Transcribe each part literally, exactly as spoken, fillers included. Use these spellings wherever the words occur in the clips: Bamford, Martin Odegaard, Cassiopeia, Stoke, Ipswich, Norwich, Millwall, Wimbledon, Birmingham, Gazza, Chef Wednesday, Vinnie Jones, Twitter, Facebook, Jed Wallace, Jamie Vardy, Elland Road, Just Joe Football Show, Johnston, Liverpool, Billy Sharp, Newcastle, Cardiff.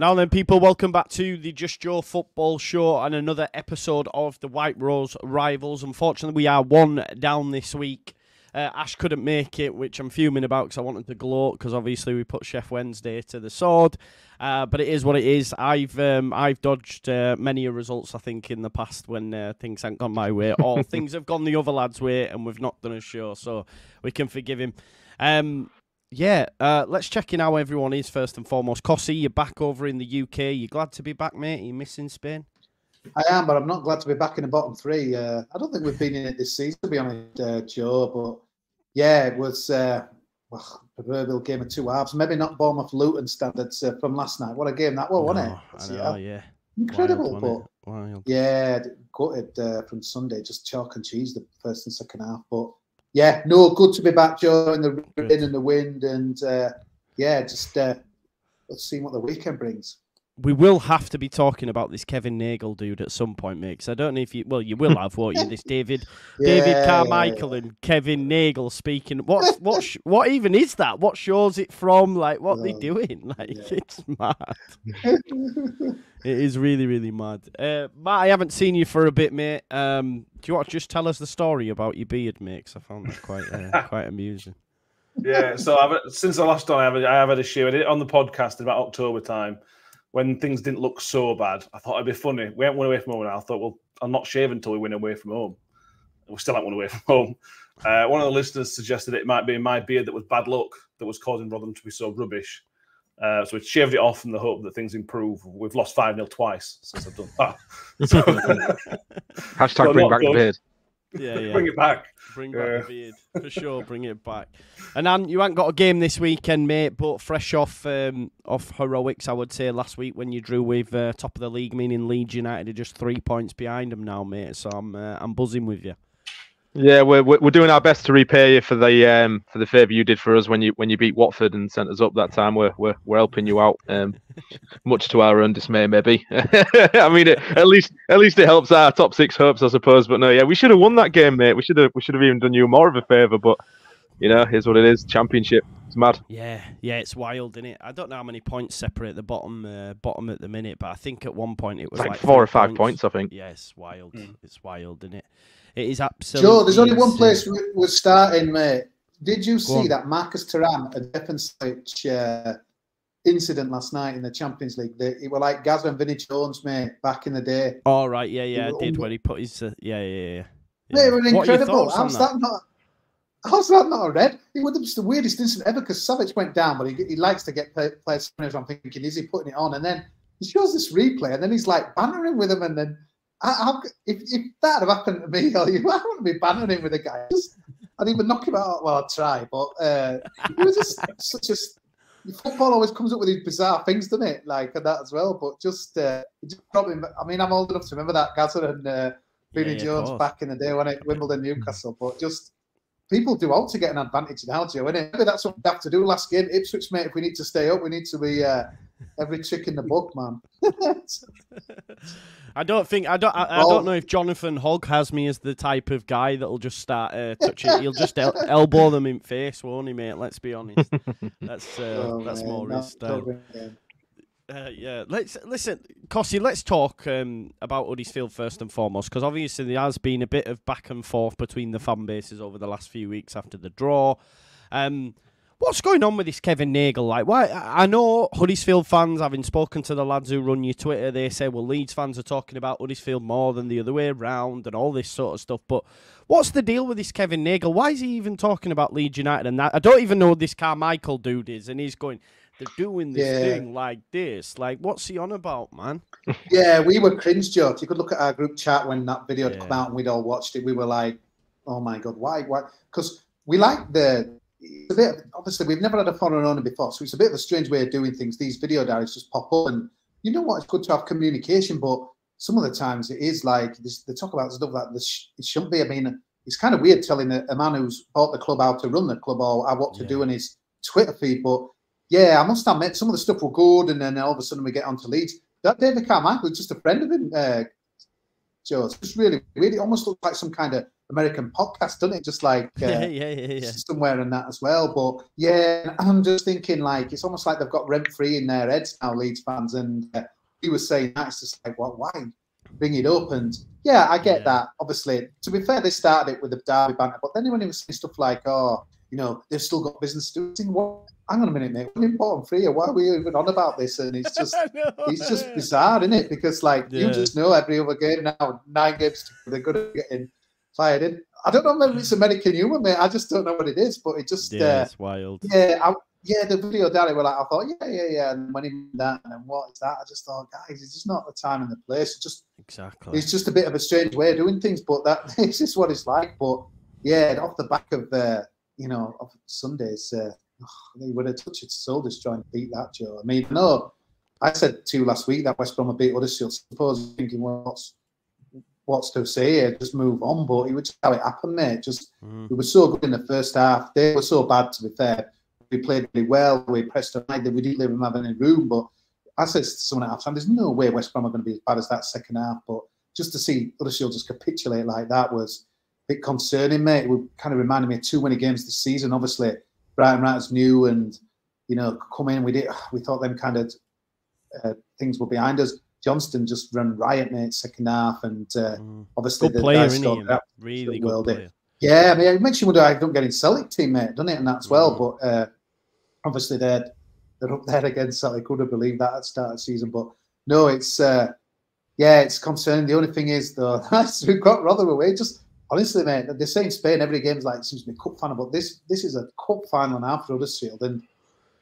Now then, people, welcome back to the Just Joe Football Show and another episode of the White Rose Rivals. Unfortunately, we are one down this week. Uh, Ash couldn't make it, which I'm fuming about because I wanted to gloat because obviously we put Chef Wednesday to the sword. Uh, but it is what it is. I've um, I've dodged uh, many a results, I think, in the past when uh, things haven't gone my way or things have gone the other lad's way and we've not done a show, so we can forgive him. Um Yeah, uh, let's check in how everyone is first and foremost. Cossie, you're back over in the U K. You're glad to be back, mate? Are you missing Spain? I am, but I'm not glad to be back in the bottom three. Uh, I don't think we've been in it this season, to be honest, uh, Joe. But yeah, it was uh, well, a proverbial game of two halves. Maybe not Bournemouth-Luton standards uh, from last night. What a game that was, no, wasn't it? That's, I know, yeah. yeah. Incredible. Wild, but, Wild. Yeah, gutted uh, from Sunday, just chalk and cheese the first and second half. But yeah, no, good to be back, Joe, in the rain and the wind. And, uh, yeah, just uh, let's see what the weekend brings. We will have to be talking about this Kevin Nagle dude at some point, mate, because I don't know if you... Well, you will have, won't you? This David yeah, David Carmichael yeah, yeah. and Kevin Nagle speaking. What, what, what even is that? What show's it from? Like, what are they doing? Like, yeah. It's mad. It is really, really mad. Uh, Matt, I haven't seen you for a bit, mate. Um, do you want to just tell us the story about your beard, mate? Because I found that quite, uh, quite amusing. Yeah, so I've, since the last time I have, I have had a show. I did it on the podcast about October time. When things didn't look so bad, I thought it'd be funny. We haven't won away from home now. I thought, well, I'm not shaving until we win away from home. We still haven't won away from home. Uh, one of the listeners suggested it might be my beard that was bad luck that was causing Rotherham to be so rubbish. Uh, so we shaved it off in the hope that things improve. We've lost five nil twice since I've done that. So, hashtag so bring back good. the beard. Yeah, yeah. Bring it back. Bring back yeah. the beard. For sure, bring it back. And Anne, you haven't got a game this weekend, mate, but fresh off um, off heroics, I would say, last week when you drew with uh, top of the league, meaning Leeds United are just three points behind them now, mate. So I'm uh, I'm buzzing with you. Yeah, we're we're doing our best to repay you for the um for the favour you did for us when you when you beat Watford and sent us up that time. We're we're we're helping you out, um, much to our own dismay, maybe. I mean, it, at least at least it helps our top six hopes, I suppose. But no, yeah, we should have won that game, mate. We should have we should have even done you more of a favour. But you know, here's what it is: championship. It's mad. Yeah, yeah, it's wild, isn't it? I don't know how many points separate the bottom uh, bottom at the minute, but I think at one point it was like, like four or five points. points, I think. Yeah, it's wild. Mm. It's wild, isn't it? It is absolutely... Joe, there's only one place we're starting, mate. Did you see that Marcus Thuram and Ipswich uh, incident last night in the Champions League? They, it were like Gazza and Vinnie Jones, mate, back in the day. All oh, right, yeah, yeah, I did when he put his... Uh, yeah, yeah, yeah. They yeah. were incredible. How's that? that not... How's that not a red? It was the weirdest incident ever because Savage went down, but he, he likes to get players... I'm thinking, is he putting it on? And then he shows this replay, and then he's like bantering with him, and then... I, I, if, if that had happened to me, I wouldn't be bantering him with a guy. I'd even knock him out. Well, I'd try, but uh, it was just such a... Football always comes up with these bizarre things, doesn't it? Like that as well. But just, uh, just probably, I mean, I'm old enough to remember that Gazza and uh, Vinnie yeah, Jones back in the day when it Wimbledon, Newcastle. But just people do out to get an advantage now, Joe, innit? Maybe that's what we have to do last game. Ipswich, mate, if we need to stay up, we need to be... Uh, every trick in the book, man. I don't think I don't. I, I don't know if Jonathan Hogg has me as the type of guy that'll just start uh, touching. He'll just el elbow them in face, won't he, mate? Let's be honest. That's uh, oh, that's man, more his style. Uh, yeah, let's listen, Cossie. Let's talk um, about Huddersfield first and foremost, because obviously there has been a bit of back and forth between the fan bases over the last few weeks after the draw. Um, What's going on with this Kevin Nagle? Like, why? I know Huddersfield fans, having spoken to the lads who run your Twitter, they say, well, Leeds fans are talking about Huddersfield more than the other way around and all this sort of stuff. But what's the deal with this Kevin Nagle? Why is he even talking about Leeds United and that? I don't even know who this Carmichael dude is. And he's going, they're doing this yeah. thing like this. Like, what's he on about, man? Yeah, we were cringe, Joe. You could look at our group chat when that video yeah. had come out and we'd all watched it. We were like, oh, my God, why? Why? Because we like the... It's a bit of, obviously we've never had a foreign owner before, so it's a bit of a strange way of doing things. These video diaries just pop up, and you know what? It's good to have communication, but some of the times it is like this, they talk about stuff like this. It shouldn't be. I mean, it's kind of weird telling a, a man who's bought the club how to run the club or what to yeah. do in his Twitter feed. But yeah, I must admit some of the stuff were good, and then all of a sudden we get onto Leeds. That David Carmichael is just a friend of him, uh, Joe. It's just really weird. It almost looks like some kind of American podcast, doesn't it? Just like uh, yeah, yeah, yeah, yeah. somewhere in that as well. But yeah, I'm just thinking like it's almost like they've got rent free in their heads now, Leeds fans. And uh, he was saying that it's just like, well, why bring it up? And yeah, I get yeah. that. Obviously, to be fair, they started it with the derby banter, but then when he was saying stuff like, oh, you know, they've still got business to do. What? Hang on a minute, mate. We're important for you. Why are we even on about this? And it's just, it's just bizarre, isn't it? Because like yeah. you just know every other game now, nine games they're going to get in. Fired in. I don't know whether it's American humor, mate. I just don't know what it is, but it just yeah, uh, it's wild. Yeah, I, yeah. The video down it, were like, I thought, yeah, yeah, yeah. And when he did that, and then what is that? I just thought, guys, it's just not the time and the place. It's just exactly. It's just a bit of a strange way of doing things, but that it's just what it's like. But yeah, off the back of uh, you know, of Sundays, uh, they would have touched it so just trying to beat that, Joe. I mean, no, I said two last week that West Brom would beat Huddersfield. Suppose thinking, well, what's What's to say here? Just move on, but it was just how it happened, mate. Just mm. we were so good in the first half. They were so bad, to be fair. We played really well. We pressed on. We didn't leave them have any room. But I said to someone at half time, there's no way West Brom are going to be as bad as that second half. But just to see Huddersfield just capitulate like that was a bit concerning, mate. It would kind of reminded me of two winning games this season. Obviously, Brighton Writers knew, and you know, come in. We did. We thought them kind of uh, things were behind us. Johnston just ran riot, mate, second half, and uh, mm. obviously good the player, isn't he? Really good player. Yeah, I mean, it makes you wonder. I don't get in Celtic team, mate, doesn't it? And that's mm. well, but uh, obviously they're they're up there against Celtic. Could have believed that at the start of the season, but no, it's uh, yeah, it's concerning. The only thing is though, we've got Rotherham away. Just honestly, mate, they say in Spain every game's like it seems to be a cup final, but this this is a cup final now for Huddersfield, and.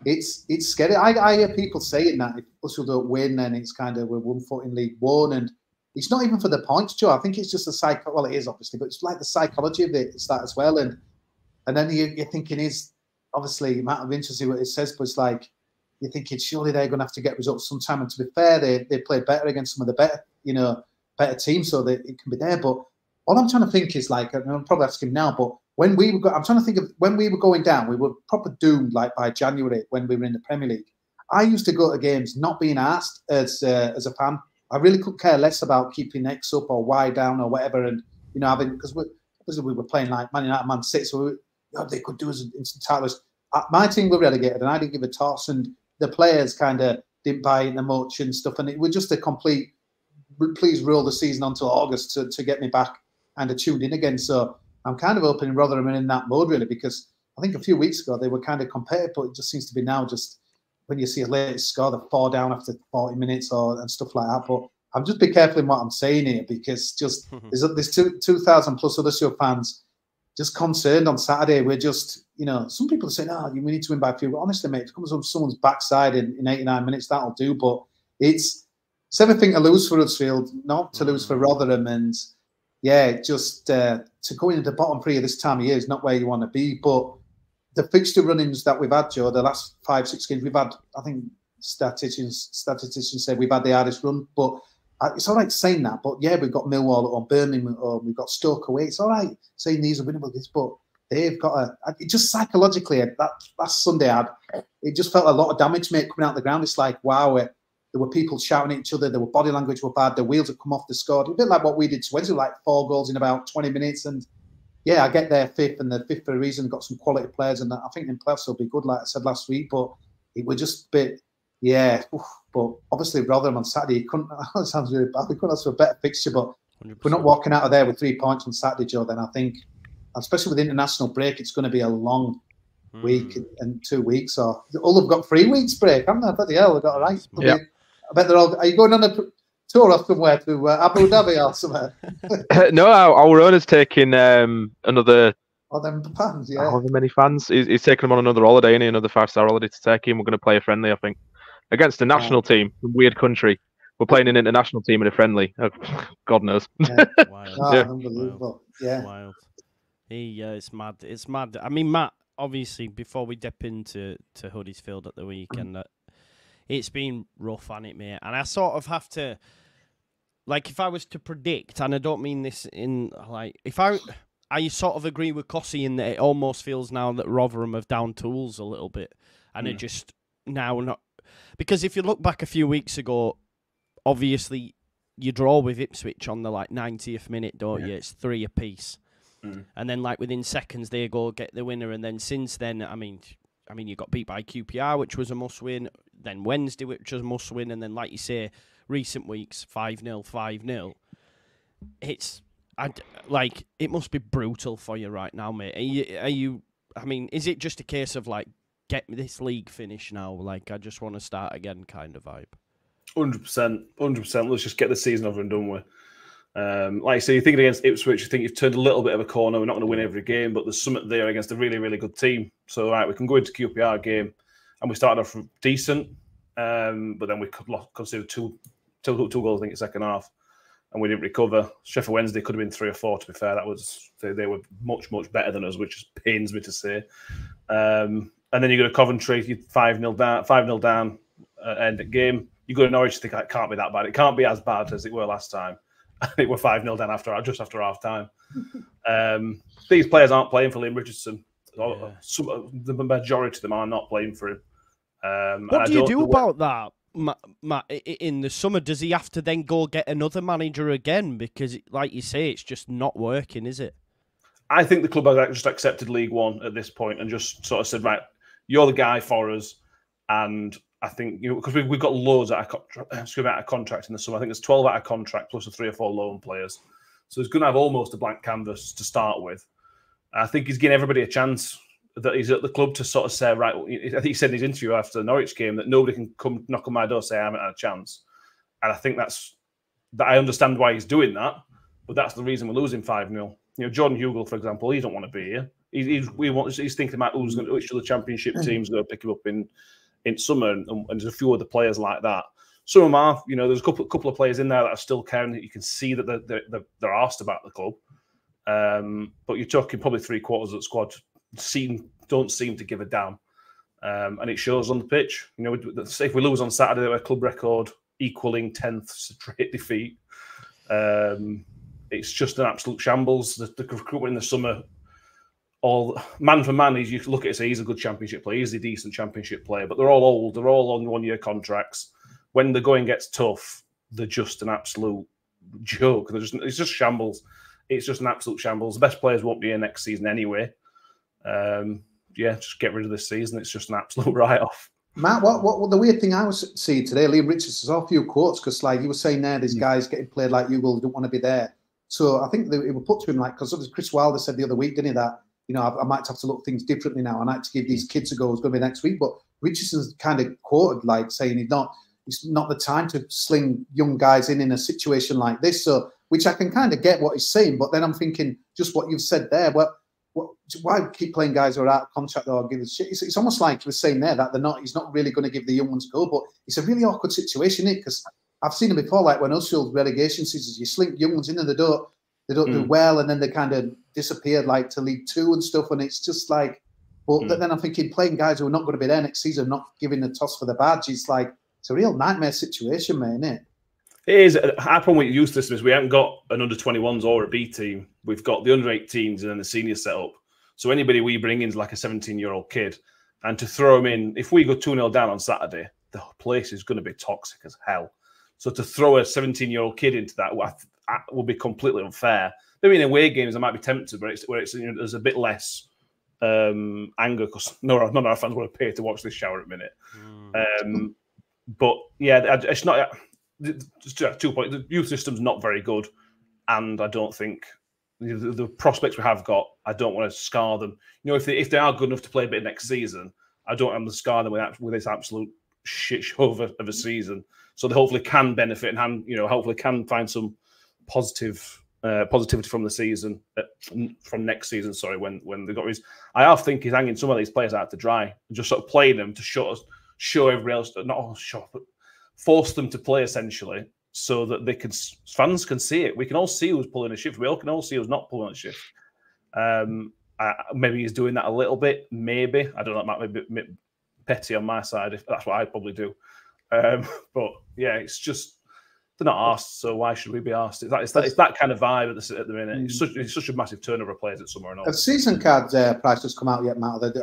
It's it's scary. I, I hear people saying that if Huddersfield don't win, then it's kind of we're one foot in League One, and it's not even for the points, Joe. I think it's just the psycho. Well, it is obviously, but it's like the psychology of it. It's that as well, and and then you, you're thinking is obviously it might have interested what it says, but it's like you're thinking surely they're going to have to get results sometime. And to be fair, they they played better against some of the better you know better teams, so that it can be there. But all I'm trying to think is like, and I'm probably asking now, but. When we were, go I'm trying to think of when we were going down, we were proper doomed. Like by January, when we were in the Premier League, I used to go to games not being asked as uh, as a fan. I really could care less about keeping X up or Y down or whatever, and you know, having because we we were playing like Man United, Man City, so we were, oh, they could do us instant titles. My team were relegated, and I didn't give a toss, and the players kind of didn't buy in the much and stuff, and it was just a complete please roll the season until August to to get me back and to tune in again. So. I'm kind of hoping Rotherham in that mode, really, because I think a few weeks ago they were kind of competitive, but it just seems to be now just when you see a late score, they're four down after forty minutes or and stuff like that. But I'm just be careful in what I'm saying here because just there's, there's two thousand plus Huddersfield fans just concerned on Saturday. We're just, you know, some people are saying, oh, we need to win by a few. But honestly, mate, if it comes from someone's backside in, in eighty-nine minutes, that'll do. But it's, it's everything to lose for Huddersfield, not to lose for Rotherham. And yeah, just uh, to go into the bottom three of this time of year is not where you want to be. But the fixture runnings that we've had, Joe, the last five, six games, we've had, I think statisticians statisticians say we've had the hardest run. But it's all right saying that. But yeah, we've got Millwall or Birmingham or we've got Stoke away. It's all right saying these are winnable games, but they've got a... It just psychologically, that last Sunday, I'd, it just felt a lot of damage, mate, coming out of the ground. It's like, wow, it, there were people shouting at each other. There were body language were bad. The wheels had come off the score. A bit like what we did to Wednesday, like four goals in about twenty minutes. And yeah, I get there fifth, and the fifth for a reason. Got some quality players, and I think in playoffs will be good, like I said last week. But it was just a bit, yeah. Oof. But obviously, Rotherham on Saturday, couldn't. It sounds really bad. We couldn't ask for a better fixture, but one hundred percent. We're not walking out of there with three points on Saturday, Joe. Then I think, especially with the international break, it's going to be a long. Mm. Week and two weeks, or all have got three weeks break, haven't they? Bloody hell, they've got a right. Yeah. I bet they're all. Are you going on a tour off somewhere to uh, Abu Dhabi or somewhere? No, our, our owner's taking um, another. Oh, them fans, yeah. However many fans. He's, he's taking them on another holiday, and another five-star holiday to Turkey, and we're going to play a friendly, I think, against a national yeah. team, a weird country. We're playing an international team in a friendly. Oh, God knows. Yeah. Wild. Oh, yeah. Unbelievable. Yeah. Wild. Yeah, it's mad. It's mad. I mean, Matt, obviously, before we dip into to Huddersfield at the weekend, mm. uh, it's been rough on it, mate. And I sort of have to, like, if I was to predict, and I don't mean this in, like, if I, I sort of agree with Cossie in that it almost feels now that Rotherham have down tools a little bit. And yeah. it just now not, because if you look back a few weeks ago, obviously you draw with Ipswich on the, like, ninetieth minute, don't yeah. you? It's three apiece. Mm. And then, like, within seconds, they go get the winner. And then since then, I mean, I mean, you got beat by Q P R, which was a must-win. Then Wednesday, which was a must-win. And then, like you say, recent weeks, five nil, five nil. It's, I'd, like, it must be brutal for you right now, mate. Are you, are you, I mean, is it just a case of, like, get this league finished now? Like, I just want to start again kind of vibe. one hundred percent, one hundred percent. Let's just get the season over and done with. Um, like I say, you're thinking against Ipswich, you think you've turned a little bit of a corner. We're not going to win every game, but there's something there against a really, really good team. So, right, we can go into Q P R game, and we started off decent, um, but then we conceded two, two, two goals, I think, in second half, and we didn't recover. Sheffield Wednesday could have been three or four, to be fair. That was they, they were much, much better than us, which pains me to say. Um, and then you go to Coventry, you five nil down, five nil down, uh, end of game. You go to Norwich, you think it can't be that bad. It can't be as bad as it were last time. I think we're five nil down after just after half time. Um, these players aren't playing for Liam Richardson. Yeah. Some, the majority of them are not playing for him. Um, what do you do about that, Matt, Matt? In the summer, does he have to then go get another manager again? Because, like you say, it's just not working, is it? I think the club has just accepted League One at this point and just sort of said, right, you're the guy for us, and I think, you know, because we've, we've got loads out of, excuse me, out of contract in the summer. I think there's twelve out of contract plus the three or four loan players. So he's going to have almost a blank canvas to start with. I think he's giving everybody a chance that he's at the club to sort of say, right, I think he said in his interview after the Norwich game that nobody can come knock on my door and say I haven't had a chance. And I think that's, that I understand why he's doing that, but that's the reason we're losing five nil. You know, Jordan Hugill, for example, he don't want to be here. He's, he's, we want, he's thinking about who's going to, which other championship team's going to pick him up in, in summer, and, and there's a few other players like that. Some of them are, you know, there's a couple, couple of players in there that are still caring. That you can see that they're, they're, they're asked about the club. Um, but you're talking probably three quarters of the squad seem don't seem to give a damn. Um, and it shows on the pitch. You know, if we lose on Saturday, we're a club record equaling tenth straight defeat. Um, it's just an absolute shambles. The, the recruitment in the summer, all man for man, is you look at it and say he's a good championship player, he's a decent championship player, but they're all old, they're all on one-year contracts. When the going gets tough, they're just an absolute joke. They're just, it's just shambles. It's just an absolute shambles. The best players won't be here next season anyway. Um, yeah, just get rid of this season. It's just an absolute write-off. Matt, what, what, what the weird thing I was seeing today, Liam Richardson saw a few quotes, because like you were saying there, these guys getting played like you will, don't want to be there. So I think they, it would put to him like, because Chris Wilder said the other week, didn't he, that, you know, I, I might have to look things differently now. I might have to give these kids a go. It's going to be next week. But Richardson's kind of quoted like saying he's not, it's not the time to sling young guys in in a situation like this. So, which I can kind of get what he's saying. But then I'm thinking just what you've said there. Well, what, why keep playing guys who are out of contract or give a shit? It's, it's almost like he was saying there that they're not. He's not really going to give the young ones a go. But it's a really awkward situation, isn't it? Because I've seen it before, like when Huddersfield relegation seasons, you slink young ones in and they don't, they don't mm. do well, and then they kind of disappeared like to League Two and stuff, and it's just like, well, mm. then I'm thinking playing guys who are not going to be there next season, not giving a toss for the badge. It's like, it's a real nightmare situation, man, isn't it? It is. Our problem with youth system is we haven't got an under twenty-ones or a B team. We've got the under eighteens and then the senior set up. So anybody we bring in is like a seventeen-year-old kid. And to throw him in, if we go two nil down on Saturday, the place is going to be toxic as hell. So to throw a seventeen-year-old kid into that, that would be completely unfair. Maybe in away games I might be tempted, but it's where it's, you know, there's a bit less um, anger because no, none of our fans want to pay to watch this shower at a minute. Mm. Um, but yeah, it's not. Just two points. The youth system's not very good, and I don't think the, the prospects we have got, I don't want to scar them. You know, if they if they are good enough to play a bit next season, I don't want to scar them with with this absolute shit show of a, of a season. So they hopefully can benefit and hand, you know, hopefully can find some positive. Uh, positivity from the season, uh, from next season. Sorry, when when they got his, I half think he's hanging some of these players out to dry, and just sort of playing them to show us, show everybody else, not show, but force them to play essentially, so that they can fans can see it. We can all see who's pulling a shift. We all can all see who's not pulling a shift. Um, I, maybe he's doing that a little bit. Maybe I don't know. It might be a bit petty on my side. If that's what I probably do, um, but yeah, it's just. They're not asked, so why should we be asked? It's that, it's that, it's that kind of vibe at the, at the minute. It's such, it's such a massive turnover of players at somewhere and all. Have season card uh, prices come out yet, Matt? They're,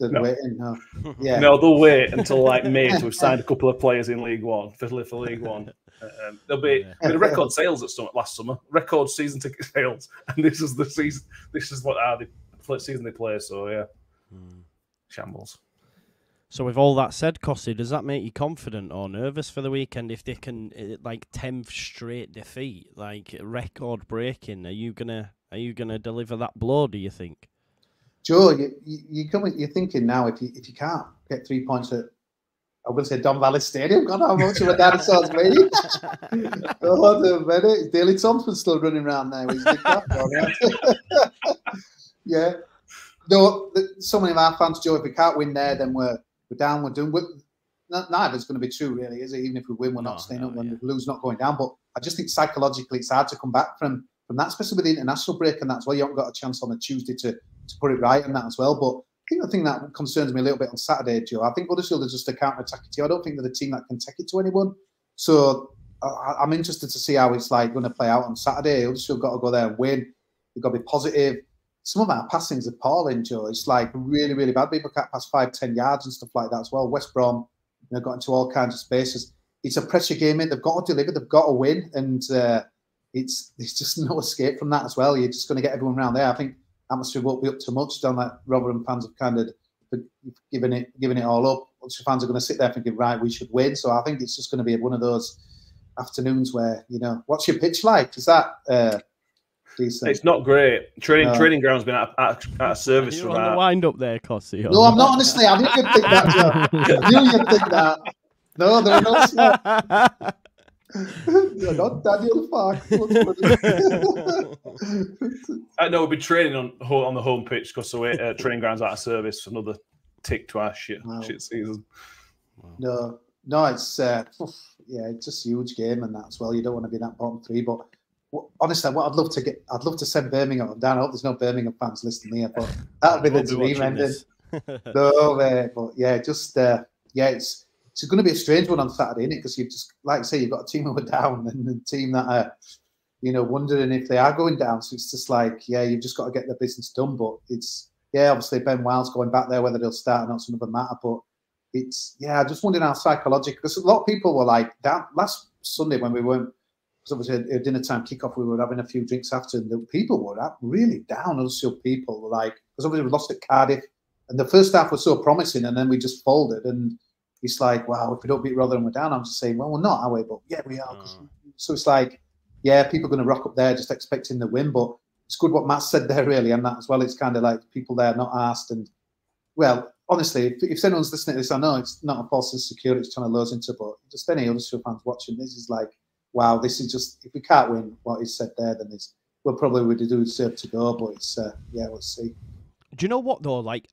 they're no. waiting. No. Yeah. no, they'll wait until like May to have signed a couple of players in League One, for, for League One. Um, there'll be yeah. I mean, record sales at some, last summer, record season ticket sales, and this is the season. This is what are the season they play. So yeah, mm. shambles. So with all that said, Cossie, does that make you confident or nervous for the weekend if they can, like, tenth straight defeat, like record breaking? Are you gonna are you gonna deliver that blow? Do you think, Joe? You you come you're thinking now if you if you can't get three points at I would say Don Valley Stadium. God, how much of a dad sounds me? Hold on a minute, Daley Thompson's still running around there. With his cap on, right? Yeah, no. So many of our fans, Joe, if we can't win there, then we're We're down, we're doing. We're, neither is going to be true, really, is it? Even if we win, we're not oh, staying no, up. When yeah. we lose, not going down. But I just think psychologically, it's hard to come back from from that, especially with the international break, and that's why you haven't got a chance on a Tuesday to to put it right and that as well. But I think the thing that concerns me a little bit on Saturday, Joe, I think Huddersfield are just a counter-attacking team. I don't think they're the team that can take it to anyone. So I, I'm interested to see how it's like going to play out on Saturday. Huddersfield got to go there and win. They've got to be positive. Some of our passing's appalling, Joe. It's like really, really bad. People can't pass five, ten yards and stuff like that as well. West Brom, you know, got into all kinds of spaces. It's a pressure game, mate. They've got to deliver. They've got to win, and uh, it's there's just no escape from that as well. You're just going to get everyone around there. I think atmosphere won't be up to much. Down that Rotherham fans have kind of given it, given it all up. Bunch of fans are going to sit there thinking, right, we should win. So I think it's just going to be one of those afternoons where you know, what's your pitch like? Is that? Uh, Decent. It's not great. Training no. training ground's been out of, out of service for that. You're on the wind up there, Cossie. No, I'm not, honestly. I knew you'd think that, Joe. I knew you'd think that. No, they're not smart. You're not Daniel Farke. I know we'll be training on, on the home pitch because the way, uh, training ground's out of service for another tick to our shit, wow. shit season. Wow. No, no, it's, uh, yeah, it's just a huge game and that as well. You don't want to be in that bottom three, but honestly, what I'd love to get, I'd love to send Birmingham down. I hope there's no Birmingham fans listening here, but that'll be the dream ending. No, mate, but yeah, just uh, yeah, it's it's going to be a strange one on Saturday, isn't it? Because you've just, like I say, you've got a team who are down and a team that are, you know, wondering if they are going down. So it's just like, yeah, you've just got to get the business done. But it's yeah, obviously Ben Wild's going back there, whether they'll start or not, it's another matter. But it's yeah, I just wondered how psychological. Because a lot of people were like that last Sunday when we weren't. Because obviously, at dinner time kickoff, we were having a few drinks after, and the people were really down. Also, people were like, because obviously we lost at Cardiff, and the first half was so promising, and then we just folded. And it's like, wow, if we don't beat Rotherham, we're down. I'm just saying, well, we're not, are we? But yeah, we are. Mm. So it's like, yeah, people are going to rock up there just expecting the win. But it's good what Matt said there, really, and that as well. It's kind of like people there not asked. And well, honestly, if, if anyone's listening to this, I know it's not a false insecurity it's trying to lose into, but just any other fans watching this is like, wow, this is just, if we can't win what is said there, then it's, we'll probably would do deserve to go, but it's, uh, yeah, we'll see. Do you know what, though? Like,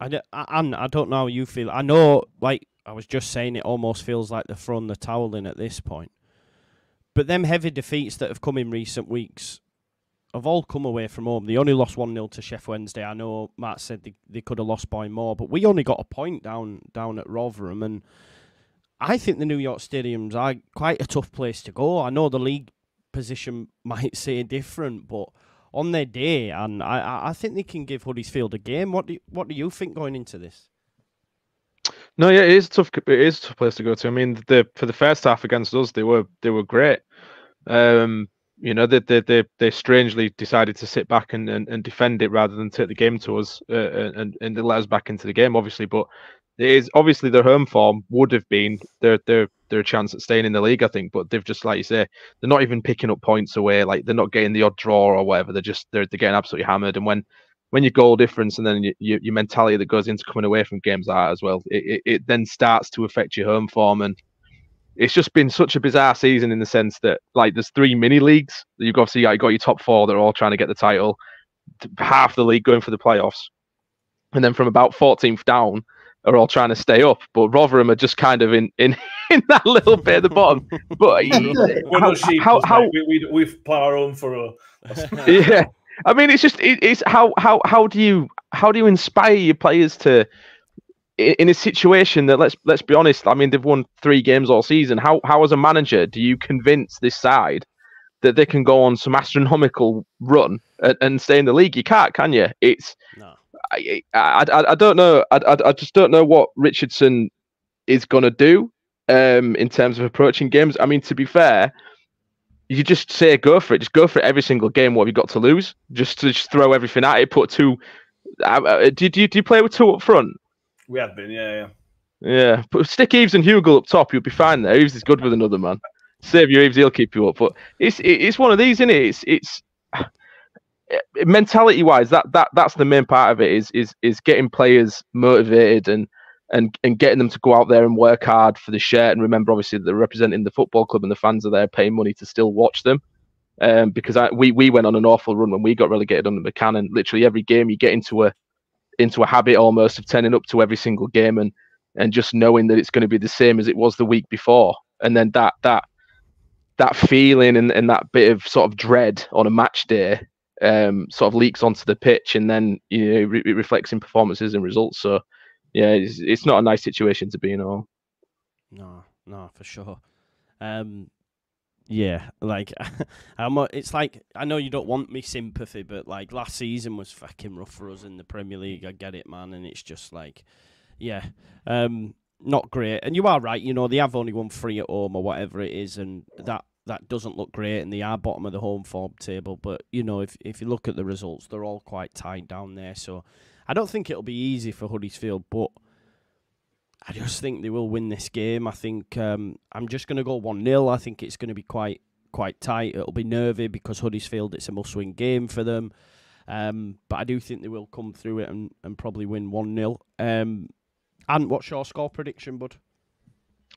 I don't, I, I don't know how you feel. I know, like, I was just saying it almost feels like they're throwing the towel in at this point. But them heavy defeats that have come in recent weeks have all come away from home. They only lost one nil to Chef Wednesday. I know Matt said they, they could have lost by more, but we only got a point down, down at Rotherham, and I think the New York stadiums are quite a tough place to go. I know the league position might say different, but on their day, and I, I think they can give Huddersfield a game. What do you, what do you think going into this? No, yeah, it is a tough. It is a tough place to go to. I mean, the for the first half against us, they were they were great. Um, you know, they they they, they strangely decided to sit back and, and and defend it rather than take the game to us uh, and and let us back into the game, obviously, but. It is obviously their home form would have been their their their chance at staying in the league, I think. But they've just, like you say, they're not even picking up points away. Like they're not getting the odd draw or whatever. They're just they're they're getting absolutely hammered. And when when your goal difference and then your your, your mentality that goes into coming away from games like that as well, it, it it then starts to affect your home form. And it's just been such a bizarre season in the sense that like there's three mini leagues. You've obviously got, you've got your top four that are all trying to get the title, half the league going for the playoffs, and then from about fourteenth down. Are all trying to stay up, but Rotherham are just kind of in in, in that little bit at the bottom. But how, sheep, how, how we, we we plough our own furrow. Yeah, I mean, it's just it, it's how how how do you how do you inspire your players to in a situation that, let's let's be honest, I mean, they've won three games all season. How how as a manager do you convince this side that they can go on some astronomical run and, and stay in the league? You can't, can you? It's no. I, I I don't know. I I, I just don't know what Richardson is gonna do um, in terms of approaching games. I mean, to be fair, you just say go for it. Just go for it every single game. What have you got to lose? Just to just throw everything at it. Put two. Uh, did you do you play with two up front? We have been, yeah, yeah. Yeah, but stick Eves and Hugel up top. You'll be fine there. Eves is good with another man. Save your Eves, he'll keep you up. But it's it's one of these, isn't it? It's it's it, mentality wise, that that that's the main part of it. Is is is getting players motivated and and and getting them to go out there and work hard for the shirt. And remember, obviously, they're representing the football club, and the fans are there paying money to still watch them. Um, because I we we went on an awful run when we got relegated under McCann, and literally every game you get into a into a habit almost of turning up to every single game and and just knowing that it's going to be the same as it was the week before. And then that that that feeling and, and that bit of sort of dread on a match day um, sort of leaks onto the pitch, and then you know it, re it reflects in performances and results. So yeah, it's, it's not a nice situation to be in at all. No, no, for sure. Um, yeah, like I'm a, it's like, I know you don't want me sympathy, but like last season was fucking rough for us in the Premier League. I get it, man, and it's just like, yeah, um, not great. And you are right, you know, they have only won three at home or whatever it is, and that that doesn't look great. And they are bottom of the home form table, but you know, if if you look at the results, they're all quite tight down there. So I don't think it'll be easy for Huddersfield, but I just think they will win this game. I think um, I'm just going to go one nil. I think it's going to be quite quite tight. It'll be nervy because Huddersfield, it's a must-win game for them. Um, but I do think they will come through it and, and probably win one nil. Um, and what's your score prediction, bud?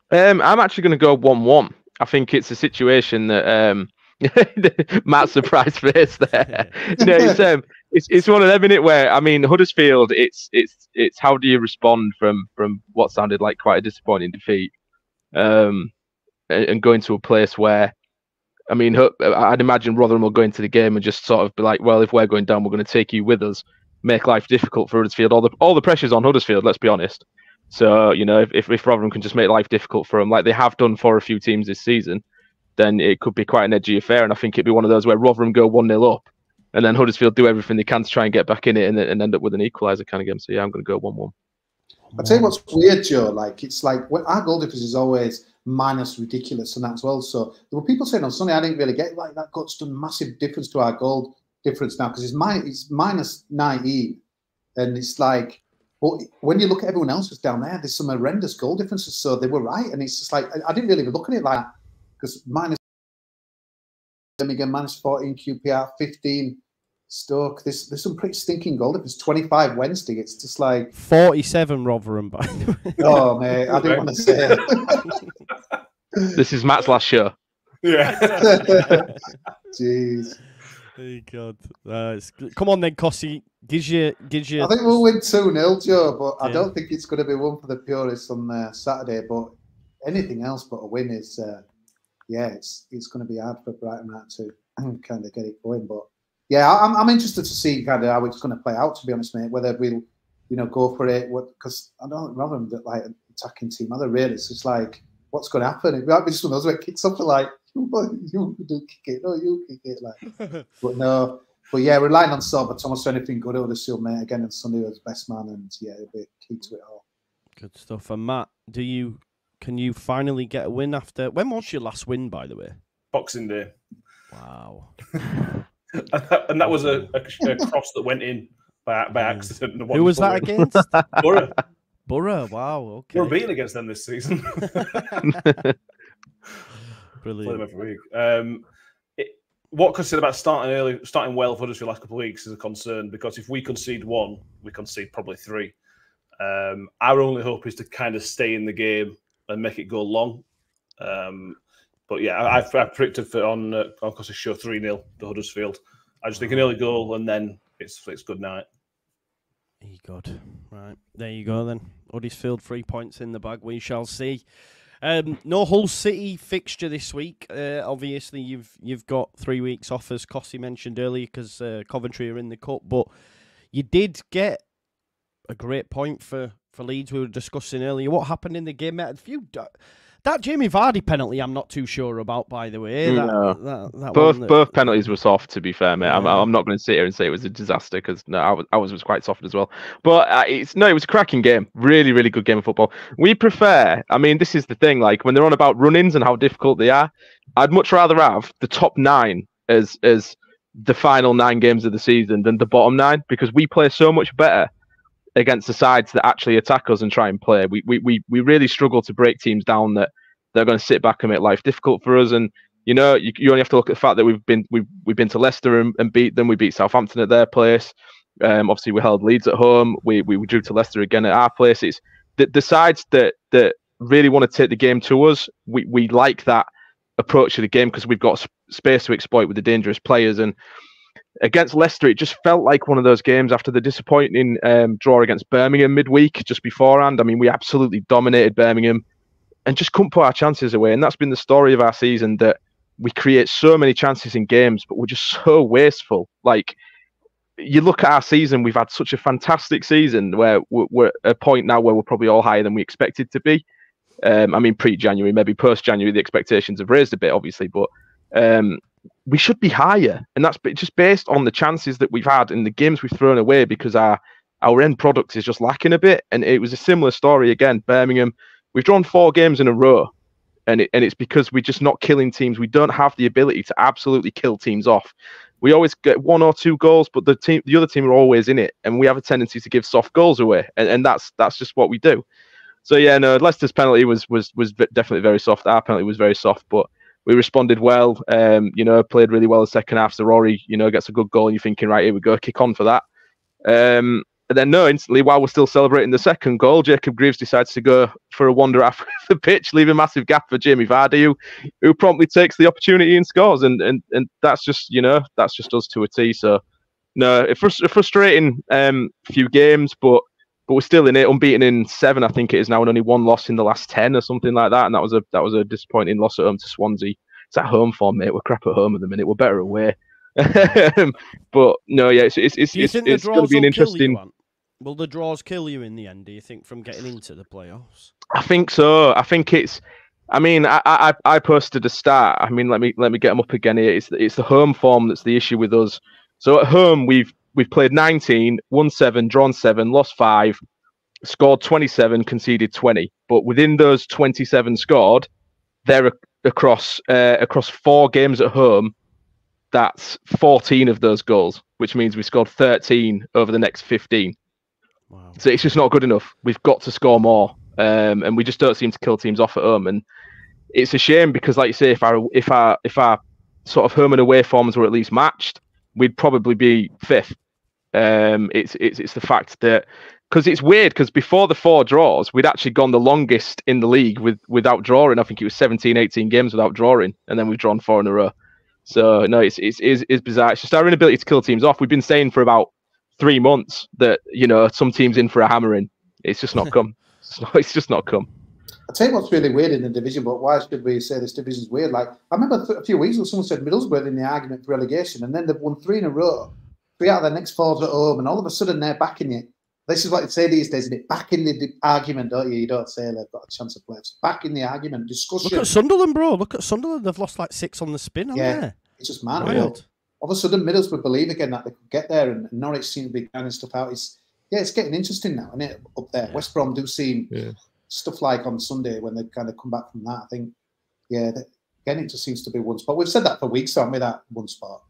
Um, I'm actually going to go one one. I think it's a situation that... Um, Matt's surprise face there. No, it's, um, it's it's one of them, in it, where I mean Huddersfield. It's it's it's how do you respond from from what sounded like quite a disappointing defeat, um, and, and going to a place where, I mean, I'd imagine Rotherham will go into the game and just sort of be like, well, if we're going down, we're going to take you with us, make life difficult for Huddersfield. All the all the pressure's on Huddersfield. Let's be honest. So you know, if if, if Rotherham can just make life difficult for them, like they have done for a few teams this season, then it could be quite an edgy affair. And I think it'd be one of those where Rotherham go one nil up and then Huddersfield do everything they can to try and get back in it and, and end up with an equaliser kind of game. So, yeah, I'm going to go one one. I'll tell you what's weird, Joe. Like, it's like well, our goal difference is always minus ridiculous and that as well. So there were people saying on Sunday, I didn't really get it. Like, that got some massive difference to our goal difference now because it's, mi it's minus nineteen. And it's like, well, when you look at everyone else who's down there, there's some horrendous goal differences. So they were right. And it's just like, I, I didn't really look at it like that. Because minus Birmingham, minus fourteen Q P R, fifteen Stoke. There's there's some pretty stinking goal difference. twenty-five Wednesday. It's just like forty-seven Rotherham. By the way. Oh mate, I didn't want to say it. This is Matt's last show. Yeah. Jeez. Hey God. Uh, come on then, Cossie. Gives you, gives you. I think we'll win two nil, Joe. But yeah. I don't think it's going to be one for the purists on uh, Saturday. But anything else but a win is. Uh, Yeah, it's it's going to be hard for Brighton to kind of get it going, but yeah, I'm I'm interested to see kind of how it's going to play out. To be honest, mate, whether we'll you know go for it, what because I don't think Rotherham that like attacking team either. Really, it's just like what's going to happen. It might be just one of those where it kicks up and like you, you do kick it, no, you kick it, like. But no, but yeah, relying on Sob, but Thomas for anything good over the shield, mate. Again on Sunday was best man, and yeah, it'll be key to it all. Good stuff. And Matt, do you? Can you finally get a win after... When was your last win, by the way? Boxing Day. Wow. and, that, and that was a, a, a cross that went in by, by accident. Who was that win. against? Borough. Borough, wow, okay. We're beating against them this season. Brilliant. Play them every week. Um, it, what Chris said about starting early, starting well for us for the last couple of weeks is a concern, because if we concede one, we concede probably three. Um, our only hope is to kind of stay in the game and make it go long, um, but yeah, I, I predicted for on uh, on Cos's show three nil to Huddersfield. I just think an early goal and then it's it's good night. God, right there you go then. Huddersfield three points in the bag. We shall see. Um, no Hull City fixture this week. Uh, obviously, you've you've got three weeks off, as Cossie mentioned earlier, because uh, Coventry are in the cup. But you did get a great point for for Leeds we were discussing earlier. What happened in the game? A few... That Jamie Vardy penalty, I'm not too sure about, by the way. That, no. that, that both that... both penalties were soft, to be fair, mate. Yeah. I'm, I'm not going to sit here and say it was a disaster, because no, I was, I was was quite soft as well. But uh, it's no, it was a cracking game. Really, really good game of football. We prefer, I mean, this is the thing, like, when they're on about run-ins and how difficult they are, I'd much rather have the top nine as, as the final nine games of the season than the bottom nine, because we play so much better against the sides that actually attack us and try and play. We we we, we really struggle to break teams down that they're going to sit back and make life difficult for us. And you know, you, you only have to look at the fact that we've been we've we've been to Leicester and, and beat them. We beat Southampton at their place. Um, obviously, we held Leeds at home. We we drew to Leicester again at our place. It's the, the sides that that really want to take the game to us. We we like that approach to the game because we've got sp space to exploit with the dangerous players. And against Leicester, it just felt like one of those games after the disappointing um, draw against Birmingham midweek, just beforehand. I mean, we absolutely dominated Birmingham and just couldn't put our chances away. And that's been the story of our season, that we create so many chances in games, but we're just so wasteful. Like, you look at our season, we've had such a fantastic season where we're, we're at a point now where we're probably all higher than we expected to be. Um, I mean, pre-January, maybe post-January, the expectations have raised a bit, obviously, but... Um, we should be higher, and that's just based on the chances that we've had and the games we've thrown away because our our end product is just lacking a bit. And it was a similar story again, Birmingham. We've drawn four games in a row, and it, and it's because we're just not killing teams. We don't have the ability to absolutely kill teams off. We always get one or two goals, but the team, the other team, are always in it, and we have a tendency to give soft goals away, and, and that's that's just what we do. So yeah, no, Leicester's penalty was was was definitely very soft. Our penalty was very soft, but we responded well, um, you know, played really well the second half. So Rory, you know, gets a good goal and you're thinking, right, here we go, kick on for that. Um, and then, no, instantly, while we're still celebrating the second goal, Jacob Greaves decides to go for a wander after the pitch, leaving a massive gap for Jamie Vardy, who, who promptly takes the opportunity and scores. And, and and that's just, you know, that's just us to a T. So, no, a frust frustrating um, few games, but but we're still in it, unbeaten in seven, I think it is now, and only one loss in the last ten or something like that. And that was a that was a disappointing loss at home to Swansea. It's at home for, mate. We're crap at home at the minute. We're better away. But no, yeah, it's it's it's, it's, it's going to be an interesting. You, will the draws kill you in the end? Do you think, from getting into the playoffs? I think so. I think it's. I mean, I I I posted a stat. I mean, let me let me get them up again here. It's it's the home form that's the issue with us. So at home, we've. We've played nineteen, won seven, drawn seven, lost five, scored twenty-seven, conceded twenty. But within those twenty-seven scored, they're across uh, across four games at home. That's fourteen of those goals, which means we scored thirteen over the next fifteen. Wow. So it's just not good enough. We've got to score more, um, and we just don't seem to kill teams off at home. And it's a shame because, like you say, if our if our if our sort of home and away forms were at least matched, we'd probably be fifth. Um, it's it's it's the fact that, because it's weird, because before the four draws, we'd actually gone the longest in the league with without drawing. I think it was seventeen, eighteen games without drawing, and then we've drawn four in a row. So no, it's it's it's, it's bizarre. It's just our inability to kill teams off. We've been saying for about three months that, you know, some teams in for a hammering. It's just not come. It's, not, it's just not come. I tell you what's really weird in the division, but why should we say this division's weird? Like, I remember a few weeks ago someone said Middlesbrough in the argument for relegation, and then they've won three in a row, three out of their next four's at home, and all of a sudden they're back in it. This is what they say these days, isn't it? Back in the argument, don't you? You don't say they've got a chance of playoffs. Back in the argument, discussion. Look at Sunderland, bro. Look at Sunderland. They've lost like six on the spin, haven't yeah, they? It's just mad. Wild. All of a sudden, Middlesbrough believe again that they could get there, and Norwich seem to be grinding stuff out. It's, yeah, it's getting interesting now, isn't it? Up there, yeah. West Brom do seem. Yeah. Stuff like on Sunday when they kind of come back from that, I think, yeah, that, again, it just seems to be one spot. We've said that for weeks, haven't we, that one spot?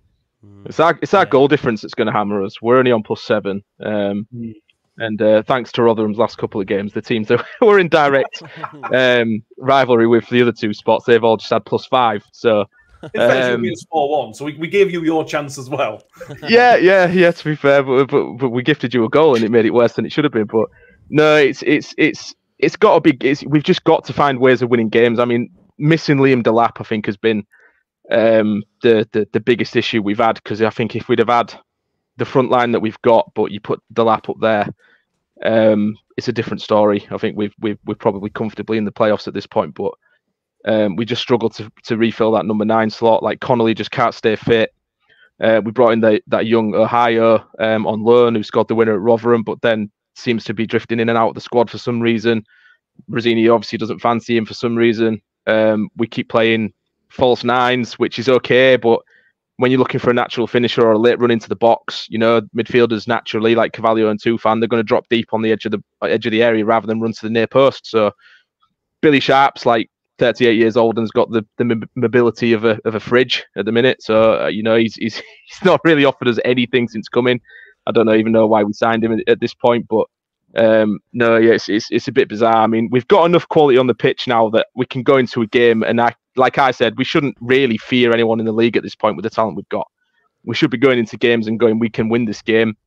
It's our, it's our yeah. goal difference that's going to hammer us. We're only on plus seven. Um, mm. And uh, thanks to Rotherham's last couple of games, the teams that were in direct um, rivalry with the other two spots, they've all just had plus five. So... In fact, um, it's four one, so we, we gave you your chance as well. yeah, yeah, yeah, to be fair, but, but, but we gifted you a goal and it made it worse than it should have been. But no, it's... it's it's. It's got to be. It's, we've just got to find ways of winning games. I mean, missing Liam Delap, I think, has been um, the, the the biggest issue we've had. Because I think if we'd have had the front line that we've got, but you put Delap up there, um, it's a different story. I think we've we've we're probably comfortably in the playoffs at this point, but um, we just struggle to to refill that number nine slot. Like Connolly just can't stay fit. Uh, we brought in the, that young Ohio um, on loan who scored the winner at Rotherham, but then seems to be drifting in and out of the squad for some reason. Rosini obviously doesn't fancy him for some reason. Um, we keep playing false nines, which is okay, but when you're looking for a natural finisher or a late run into the box, you know, midfielders naturally, like Cavallo and Tufan, they're going to drop deep on the edge of the edge of the area rather than run to the near post. So Billy Sharp's like thirty-eight years old and has got the, the mobility of a of a fridge at the minute. So, uh, you know, he's, he's he's not really offered us anything since coming. I don't know, even know why we signed him at this point, but um no yeah it's, it's it's a bit bizarre. I mean, we've got enough quality on the pitch now that we can go into a game, and I like I said, we shouldn't really fear anyone in the league at this point with the talent we've got. We should be going into games and going, we can win this game.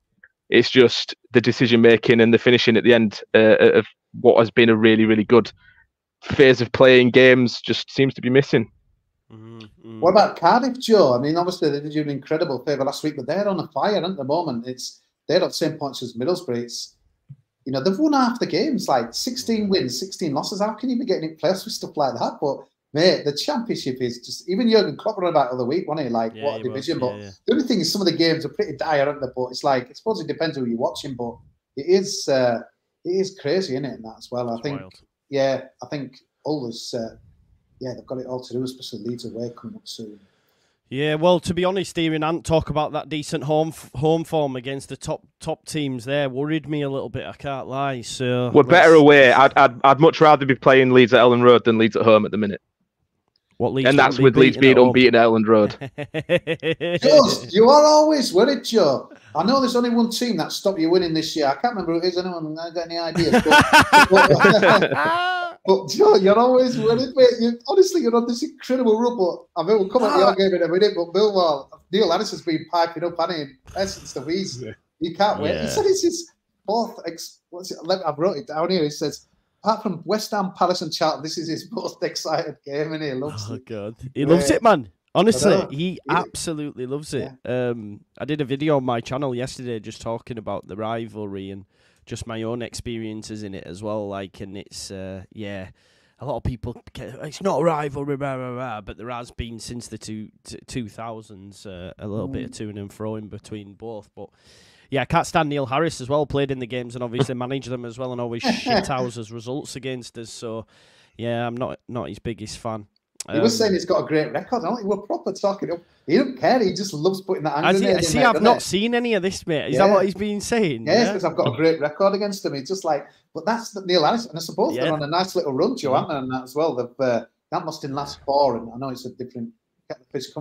It's just the decision making and the finishing at the end uh, of what has been a really really good phase of playing games just seems to be missing. Mm-hmm. What about Cardiff, Joe? I mean, obviously they did you an incredible favour last week, but they're on a fire at the moment. It's they're at the same points as Middlesbrough. It's, you know, they've won half the games, like sixteen wins, sixteen losses. How can you be getting in playoffs with stuff like that? But, mate, the championship is just... Even Jurgen Klopp ran about the other week, wasn't he? Like, yeah, what a division. Was, yeah, but yeah. The only thing is some of the games are pretty dire, aren't they? But it's like, I suppose it depends who you're watching, but it is uh, it is crazy, isn't it, and that as well. It's I think, wild. Yeah, I think all this... Uh, yeah, they've got it all to do, especially Leeds away coming up soon. Yeah, well, to be honest, hearing Ant talk about that decent home f home form against the top top teams there worried me a little bit. I can't lie. So we're let's... better away. I'd, I'd I'd much rather be playing Leeds at Elland Road than Leeds at home at the minute. What Leeds? And that's with Leeds being unbeaten at Elland Road. Just, you are always worried, Joe. I know there's only one team that stopped you winning this year. I can't remember who it is. Anyone got any ideas? But Joe, you're always worried, mate. You, honestly, you're on this incredible run. But I mean, we'll come at your game in a minute. But Millwall, Neil Anderson's been piping up, hasn't he? Essence the reason you can't win. Yeah. He said it's his fourth. Ex what's it? I wrote it down here. He says, apart from West Ham, Palace, and Charlton, this is his most excited game, and he loves oh, it. God, he loves yeah. it, man. Honestly, he absolutely loves it. Yeah. Um, I did a video on my channel yesterday just talking about the rivalry and just my own experiences in it as well, like, and it's, uh, yeah, a lot of people, get, it's not a rivalry, blah, blah, blah, but there has been since the two, two thousands, uh, a little mm. bit of to and fro in between both, but, yeah, I can't stand Neil Harris as well, played in the games and obviously managed them as well and always shithouses results against us, so, yeah, I'm not, not his biggest fan. He was um, saying he's got a great record. I don't think we're proper talking. He don't care. He just loves putting that angle in it. See, I've not seen any of this, mate. Is yeah. that what he's been saying? Yes, because yeah? I've got a great record against him. He's just like, but that's the Neil Harris. And I suppose yeah. they're on a nice little run, Joe, aren't they, and that as well. Uh, that must in last four. And I know it's a different...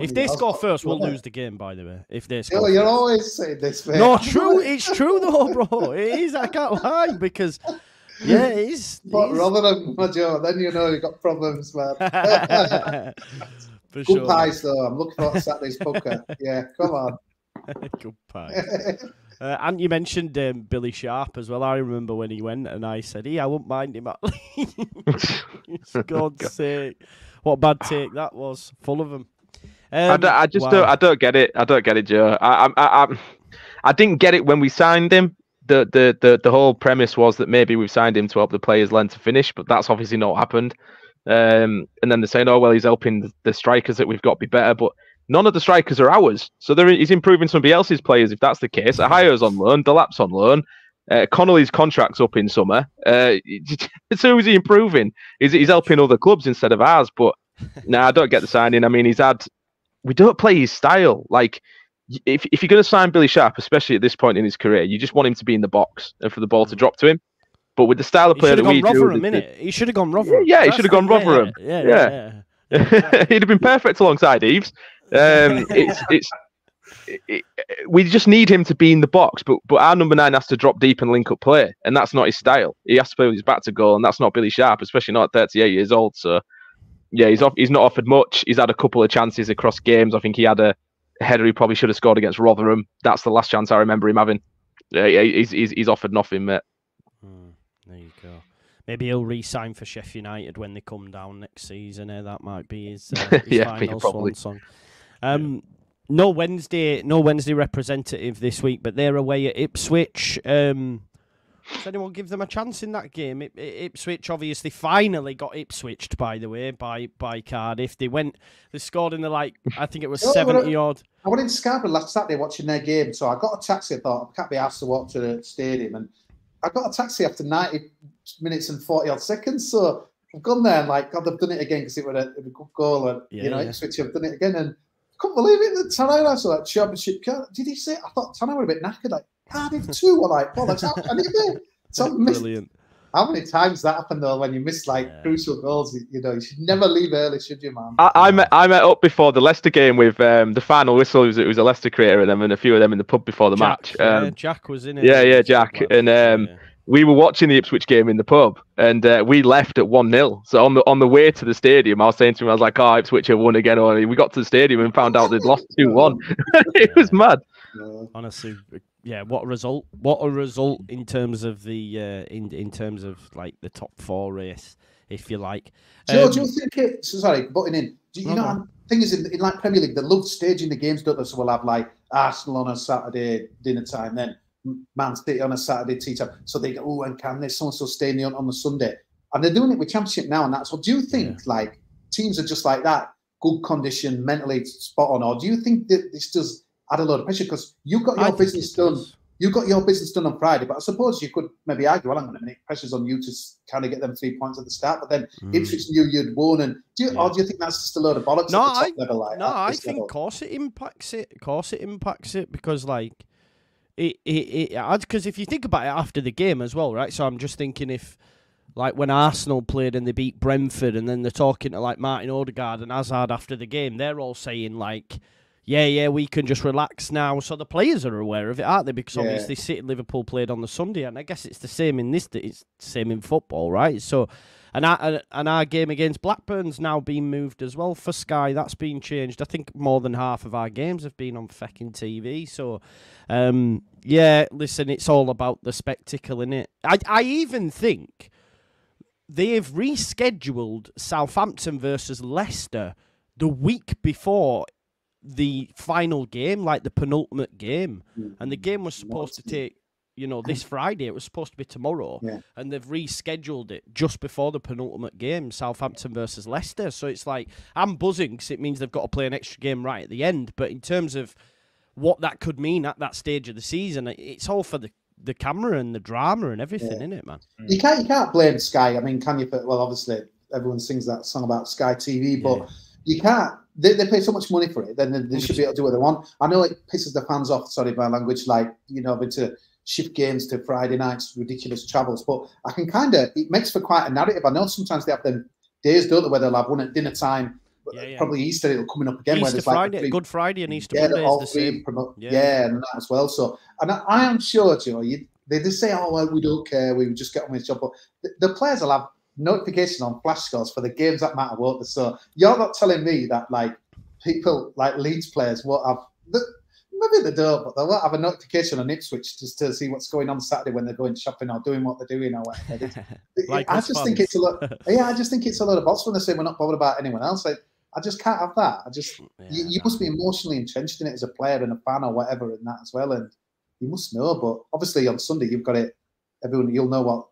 If they score first, we'll lose the game, by the way. If they score You're first. always saying this, mate. No, true. It's true, though, bro. It is. I can't lie, because... Yeah, it is. But Rotherham, Joe, then you know you've got problems, man. For Good sure. pies, though. I'm looking forward to Saturday's poker. Yeah, come on. Good pies. uh, and you mentioned um, Billy Sharp as well. I remember when he went and I said, hey, I wouldn't mind him at least. For God's sake. What a bad take that was. Full of them. Um, I, don't, I just wow. don't, I don't get it. I don't get it, Joe. I, I, I, I, I didn't get it when we signed him. The, the the the whole premise was that maybe we've signed him to help the players learn to finish, but that's obviously not happened. Um, and then they're saying, oh, well, he's helping the, the strikers that we've got be better, but none of the strikers are ours. So they're, he's improving somebody else's players, if that's the case. Ahayo's on loan, Delap's on loan, uh, Connolly's contract's up in summer. Uh, so is he improving? He's, he's helping other clubs instead of ours, but no, nah, I don't get the signing. I mean, he's had... We don't play his style, like... If, if you're going to sign Billy Sharp, especially at this point in his career, you just want him to be in the box and for the ball to drop to him. But with the style of player that we do... He should have gone Rotherham. Yeah, yeah, he should have gone Rotherham. Yeah, yeah, yeah. yeah. yeah, yeah. He'd have been perfect alongside Eves. Um, it's, it's, it, it, we just need him to be in the box, but, but our number nine has to drop deep and link up play, and that's not his style. He has to play with his back to goal, and that's not Billy Sharp, especially not at thirty-eight years old. So, yeah, he's, off, he's not offered much. He's had a couple of chances across games. I think he had a... header he probably should have scored against Rotherham. That's the last chance I remember him having. Yeah, he's, he's, he's offered nothing, mate. Mm, there you go. Maybe he'll re-sign for Sheffield United when they come down next season. Eh? That might be his, uh, his yeah, final swan song. Um, yeah. No Wednesday, no Wednesday representative this week, but they're away at Ipswich. Um, does anyone give them a chance in that game? Ip Ipswich obviously finally got Ipswiched, by the way, by by Cardiff. They went, they scored in the like, I think it was seventy odd. I went in Scarborough last Saturday watching their game, so I got a taxi. I thought, I can't be asked to walk to the stadium. And I got a taxi after ninety minutes and forty odd seconds. So I've gone there and like, God, they've done it again because it was a, a good goal. And, yeah, you know, yeah. Ipswich have done it again. And I couldn't believe it. The Tanner, I saw that championship. Did he say, I thought Tanner were a bit knackered. Like, Cardiff two were like, well, that's something. Brilliant. How many times that happened though? When you miss like yeah. crucial goals, you know you should never leave early, should you, man? I, I met I met up before the Leicester game with um, the final whistle. It was, it was a Leicester creator and them and a few of them in the pub before the Jack, match. Um, yeah, Jack was in it. Yeah, yeah, Jack. And um, yeah. we were watching the Ipswich game in the pub, and uh, we left at one nil. So on the on the way to the stadium, I was saying to him, I was like, "Oh, Ipswich have won again." Or we got to the stadium and found out they'd lost two one. It yeah. was mad. Yeah. Honestly. Yeah, what a result! What a result in terms of the uh, in in terms of like the top four race, if you like. Um, George, do you think it? So sorry, butting in. Do you, you know, know the thing is in, in like Premier League, they love staging the games, don't they? So we'll have like Arsenal on a Saturday dinner time, then Man City on a Saturday tea time. So they go, oh, and can this so and so stay in the, on on the Sunday? And they're doing it with Championship now, and that's. So do you think yeah. like teams are just like that, good condition, mentally spot on, or do you think that this does? Add a load of pressure because you got your I business done. Does. You got your business done on Friday, but I suppose you could maybe argue, well, hang on a minute, pressure's on you to kind of get them three points at the start, but then mm. Ipswich knew you'd won. And do you, yeah. or do you think that's just a load of bollocks? No, at the top I, level, like, no, I think level? Of course it impacts it. Of course it impacts it because like it it it because if you think about it after the game as well, right? So I'm just thinking if. Like when Arsenal played and they beat Brentford, and then they're talking to like Martin Odegaard and Hazard after the game, they're all saying like. Yeah, yeah, we can just relax now. So the players are aware of it, aren't they? Because yeah. obviously City and Liverpool played on the Sunday, and I guess it's the same in this. It's the same in football, right? So, and our, and our game against Blackburn's now been moved as well for Sky. That's been changed. I think more than half of our games have been on fecking T V. So, um, yeah, listen, it's all about the spectacle, innit? I I even think they've rescheduled Southampton versus Leicester the week before. The final game, like the penultimate game, and the game was supposed to take, you know, this Friday. It was supposed to be tomorrow, yeah. and they've rescheduled it just before the penultimate game, Southampton versus Leicester. So it's like I'm buzzing because it means they've got to play an extra game right at the end. But in terms of what that could mean at that stage of the season, it's all for the the camera and the drama and everything, yeah. innit, man? You can't you can't blame Sky. I mean, can you? Well, obviously everyone sings that song about Sky T V, but yeah. you can't. They, they pay so much money for it, then they, they should be able to do what they want. I know it pisses the fans off, sorry, my language, like, you know, but to shift games to Friday nights, ridiculous travels. But I can kind of, it makes for quite a narrative. I know sometimes they have them days, don't they, where they'll have one at dinner time, yeah, yeah. probably Easter, it'll come up again. Easter where there's Friday, like three, Good Friday and Easter yeah, Monday all is the same. Promote, yeah. yeah, and that as well. So, and I, I am sure, you know, you, they just say, oh, well, we don't care, we just get on with the job. But the, the players will have notification on flash scores for the games that matter, won't they? So you're not telling me that like people like Leeds players won't have they, maybe they don't, but they won't have a notification on Ipswich just to see what's going on Saturday when they're going shopping or doing what they're doing or whatever. like I just fun. think it's a lot. Yeah, I just think it's a lot of bots when they say we're not bothered about anyone else. Like I just can't have that. I just yeah, you, you no. must be emotionally entrenched in it as a player and a fan or whatever and that as well. And you must know, but obviously on Sunday you've got it. Everyone you'll know what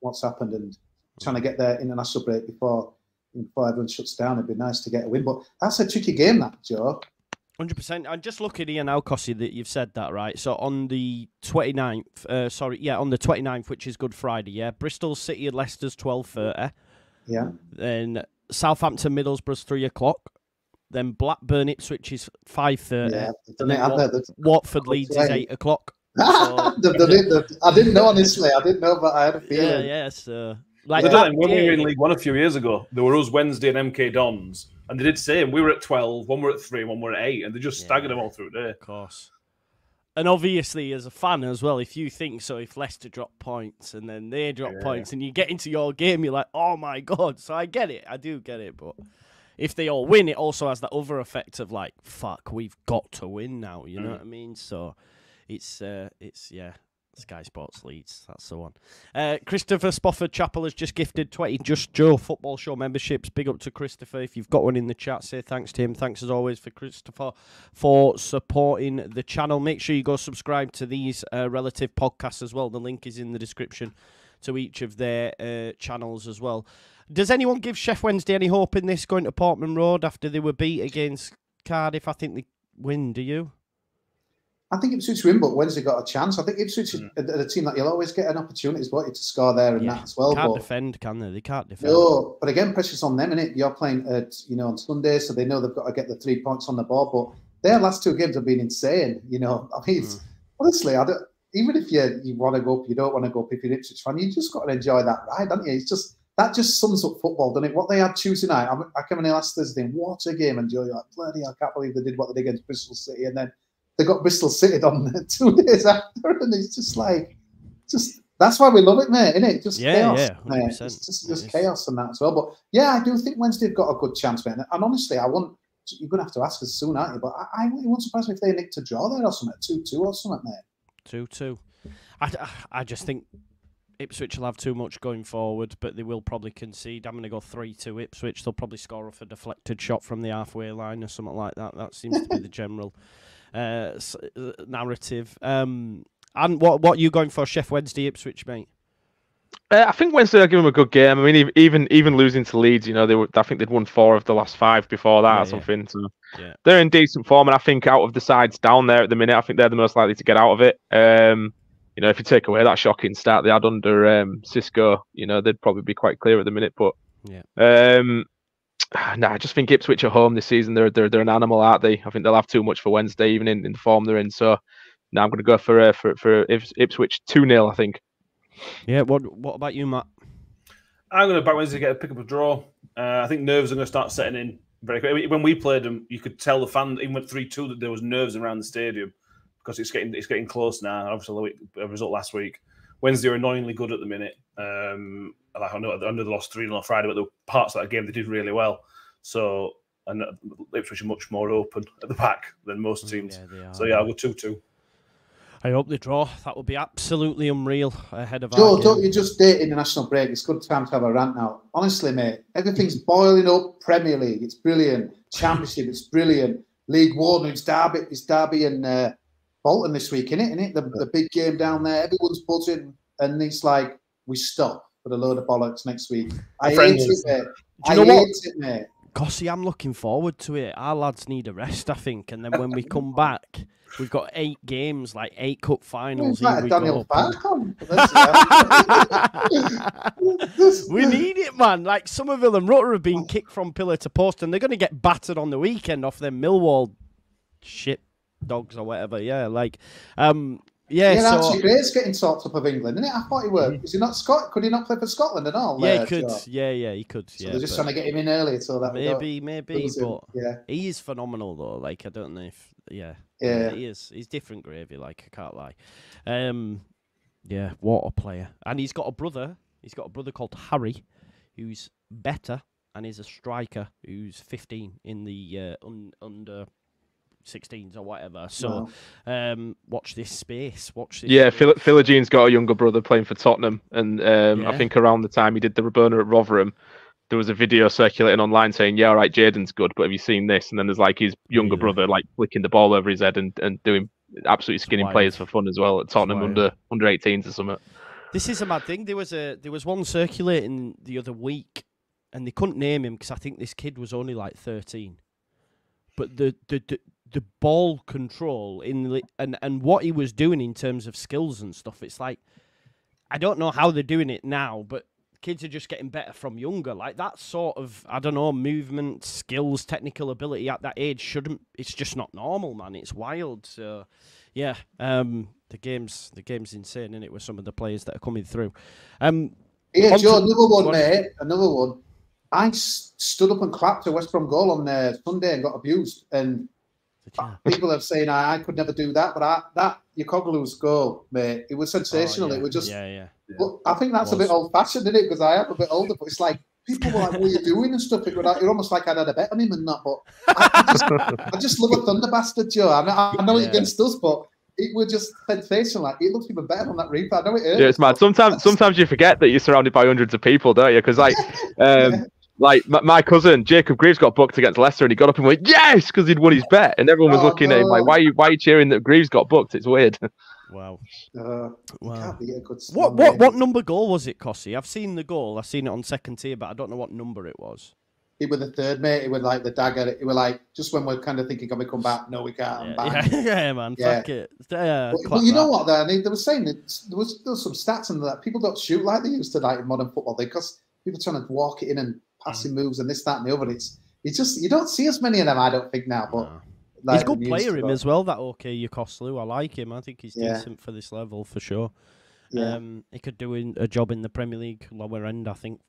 what's happened and. Trying to get their international break before, before everyone shuts down. It'd be nice to get a win. But that's a tricky game, that, Joe. one hundred percent. I'm just looking, Ian Alcossi, that you've said that, right? So on the twenty-ninth, uh, sorry, yeah, on the twenty-ninth, which is Good Friday, yeah? Bristol City and Leicester's twelve thirty. Yeah. Then Southampton, Middlesbrough's three o'clock. Then Blackburn, Ipswich is five thirty. Yeah, and then Wat Watford, Leeds is eight o'clock. So they've done it, they've... I didn't know, honestly. I didn't know, but I had a feeling. Yeah, yeah, so... Like that, when we were in League One a few years ago, there were us Wednesday and M K Dons, and they did say we were at twelve, one were at three, one were at eight, and they just yeah, staggered them all through there. Of course. And obviously, as a fan as well, if you think so, if Leicester drop points and then they drop yeah. points, and you get into your game, you're like, oh my god! So I get it, I do get it, but if they all win, it also has that other effect of like, fuck, we've got to win now. You mm. know what I mean? So it's uh, it's yeah. Sky Sports Leeds, that's the one. Uh, Christopher Spofford Chapel has just gifted twenty Just Joe Football Show memberships. Big up to Christopher. If you've got one in the chat, say thanks to him. Thanks as always for Christopher for supporting the channel. Make sure you go subscribe to these uh, relative podcasts as well. The link is in the description to each of their uh, channels as well. Does anyone give Chef Wednesday any hope in this going to Portman Road after they were beat against Cardiff? I think they win, do you? I think Ipswich win, but Wednesday got a chance. I think Ipswich mm. are a team that you'll always get an opportunity as well to score there and yeah. that as well. Can't but defend, can they? They can't defend. No, but again, pressure's on them, innit? You're playing, at, you know, on Sunday, so they know they've got to get the three points on the board. But their last two games have been insane. You know, I mean, mm. honestly, I don't. Even if you you want to go up, you don't want to go up. If you're an Ipswich fan, you just got to enjoy that ride, haven't you? It's just that just sums up football, doesn't it? What they had Tuesday night, I, I came in here last Thursday. What a game! And you're like, bloody, I can't believe they did what they did against Bristol City, and then. They got Bristol City on two days after, and it's just like, just that's why we love it, mate, isn't it? Just yeah, chaos, yeah, mate. It's just, just it chaos and that as well. But yeah, I do think Wednesday have got a good chance, mate. And honestly, I won't. You're going to have to ask us soon, aren't you? But I, I wouldn't surprise me if they nicked a draw there or something, two two or something, mate. Two two. I, I just think Ipswich will have too much going forward, but they will probably concede. I'm going to go three two Ipswich. They'll probably score off a deflected shot from the halfway line or something like that. That seems to be the general. Uh, narrative. Um, and what what are you going for, Chef Wednesday Ipswich, mate? Uh, I think Wednesday will give them a good game. I mean, even even losing to Leeds, you know, they were, I think they'd won four of the last five before that yeah, or something. Yeah. So yeah. They're in decent form, and I think out of the sides down there at the minute, I think they're the most likely to get out of it. Um, you know, if you take away that shocking start they had under um, Cisco, you know, they'd probably be quite clear at the minute. But yeah. Um, No, nah, I just think Ipswich at home this season, they're they're they're an animal, aren't they? I think they'll have too much for Wednesday, even in, in the form they're in. So, now nah, I'm going to go for uh, for for Ipswich two nil, I think. Yeah. What What about you, Matt? I'm going to back Wednesday to get a pick up a draw. Uh, I think nerves are going to start setting in very quickly. When we played them, you could tell the fans even went three two that there was nerves around the stadium because it's getting it's getting close now. Obviously, a result last week. Wednesday are annoyingly good at the minute. Um, like I know, I know they lost three nil on Friday, but the parts of that game they did really well. So, and Ipswich are much more open at the back than most teams. Yeah, they are. So yeah, I'll go two two. I hope they draw. That would be absolutely unreal ahead of Joe, our game. Don't you just date international break? It's a good time to have a rant now. Honestly, mate, everything's boiling up. Premier League, it's brilliant. Championship, it's brilliant. League One, it's Derby, it's Derby and uh, Bolton this week, innit? Innit? The, the big game down there. Everyone's buzzing, and it's like we stop for a load of bollocks next week. I hate it, mate. I hate it, mate. Gossy, I'm looking forward to it. Our lads need a rest, I think, and then when we come back, we've got eight games, like eight cup finals. Like Daniel Farke. We need it, man. Like Somerville and Rotherham have been kicked from pillar to post, and they're going to get battered on the weekend off their Millwall shit. Dogs or whatever, yeah, like, um, yeah. Yeah, so, Archie Gray's getting talked up of England, isn't it? I thought he were. Mm-hmm. Is he not Scot? Could he not play for Scotland at all? Yeah, there, he could. Sure. Yeah, yeah, he could. So yeah, they're just trying to get him in early, so that maybe, maybe. But yeah, he is phenomenal though. Like, I don't know if, yeah, yeah, yeah he is. He's different gravy. Like, I can't lie. Um, yeah, what a player, and he's got a brother. He's got a brother called Harry, who's better, and he's a striker who's fifteen in the uh, un under. sixteens or whatever, so wow. um, watch this space. Watch this. Yeah, Phil Philigine's got a younger brother playing for Tottenham, and um, yeah. I think around the time he did the burner at Rotherham, there was a video circulating online saying, "Yeah, all right, Jaden's good, but have you seen this?" And then there's like his younger yeah. brother like flicking the ball over his head and, and doing absolutely skinning players for fun as well at Tottenham under under eighteens or something. This is a mad thing. There was a there was one circulating the other week, and they couldn't name him because I think this kid was only like thirteen, but the the. the the ball control in and and what he was doing in terms of skills and stuff, it's like I don't know how they're doing it now, but kids are just getting better from younger. Like that sort of I don't know movement, skills, technical ability at that age shouldn't. It's just not normal, man. It's wild. So yeah, um, the game's the game's insane, isn't it? With some of the players that are coming through. Um, yeah, Joe, another one, one mate. Another one. I stood up and clapped a West Brom goal on uh, Sunday and got abused and. People have saying I, I could never do that, but I, that Yokoglu's goal, mate, it was sensational. Oh, yeah. It was just, yeah, yeah. yeah. I think that's a bit old-fashioned, isn't it? Because I am a bit older, but it's like people were like, "What are you doing?" and stuff. It was like, you're almost like I'd had a bet on him and that. But I, I, just, I just love a thunder bastard, Joe. I know, I know yeah. it against us, but it was just sensational. Like it looks even better on that replay. I know it is. Yeah, it's mad. Sometimes, that's... sometimes you forget that you're surrounded by hundreds of people, don't you? Because like. Um, yeah. Like, my, my cousin, Jacob Greaves, got booked against Leicester and he got up and went, yes, because he'd won his bet. And everyone was oh, looking no. at him like, why are, you, why are you cheering that Greaves got booked? It's weird. Wow. Uh, wow. What, what, what number goal was it, Cossy? I've seen the goal. I've seen it on second tier, but I don't know what number it was. It was the third, mate. It was like the dagger. It was like just when we're kind of thinking, can we come back? No, we can't. Yeah, back. yeah, yeah man. Yeah. Fuck it. Uh, but, but you that. know what? There, I mean, they were saying that there was there was some stats in that people don't shoot like they used to like in modern football. They cause people trying to walk it in and passing moves and this, that, and the other. It's it's just you don't see as many of them. I don't think now, but. No. Like he's a good player him as well, that OK Yokoslu. I like him. I think he's yeah. decent for this level, for sure. Yeah. Um, he could do a job in the Premier League, lower end, I think,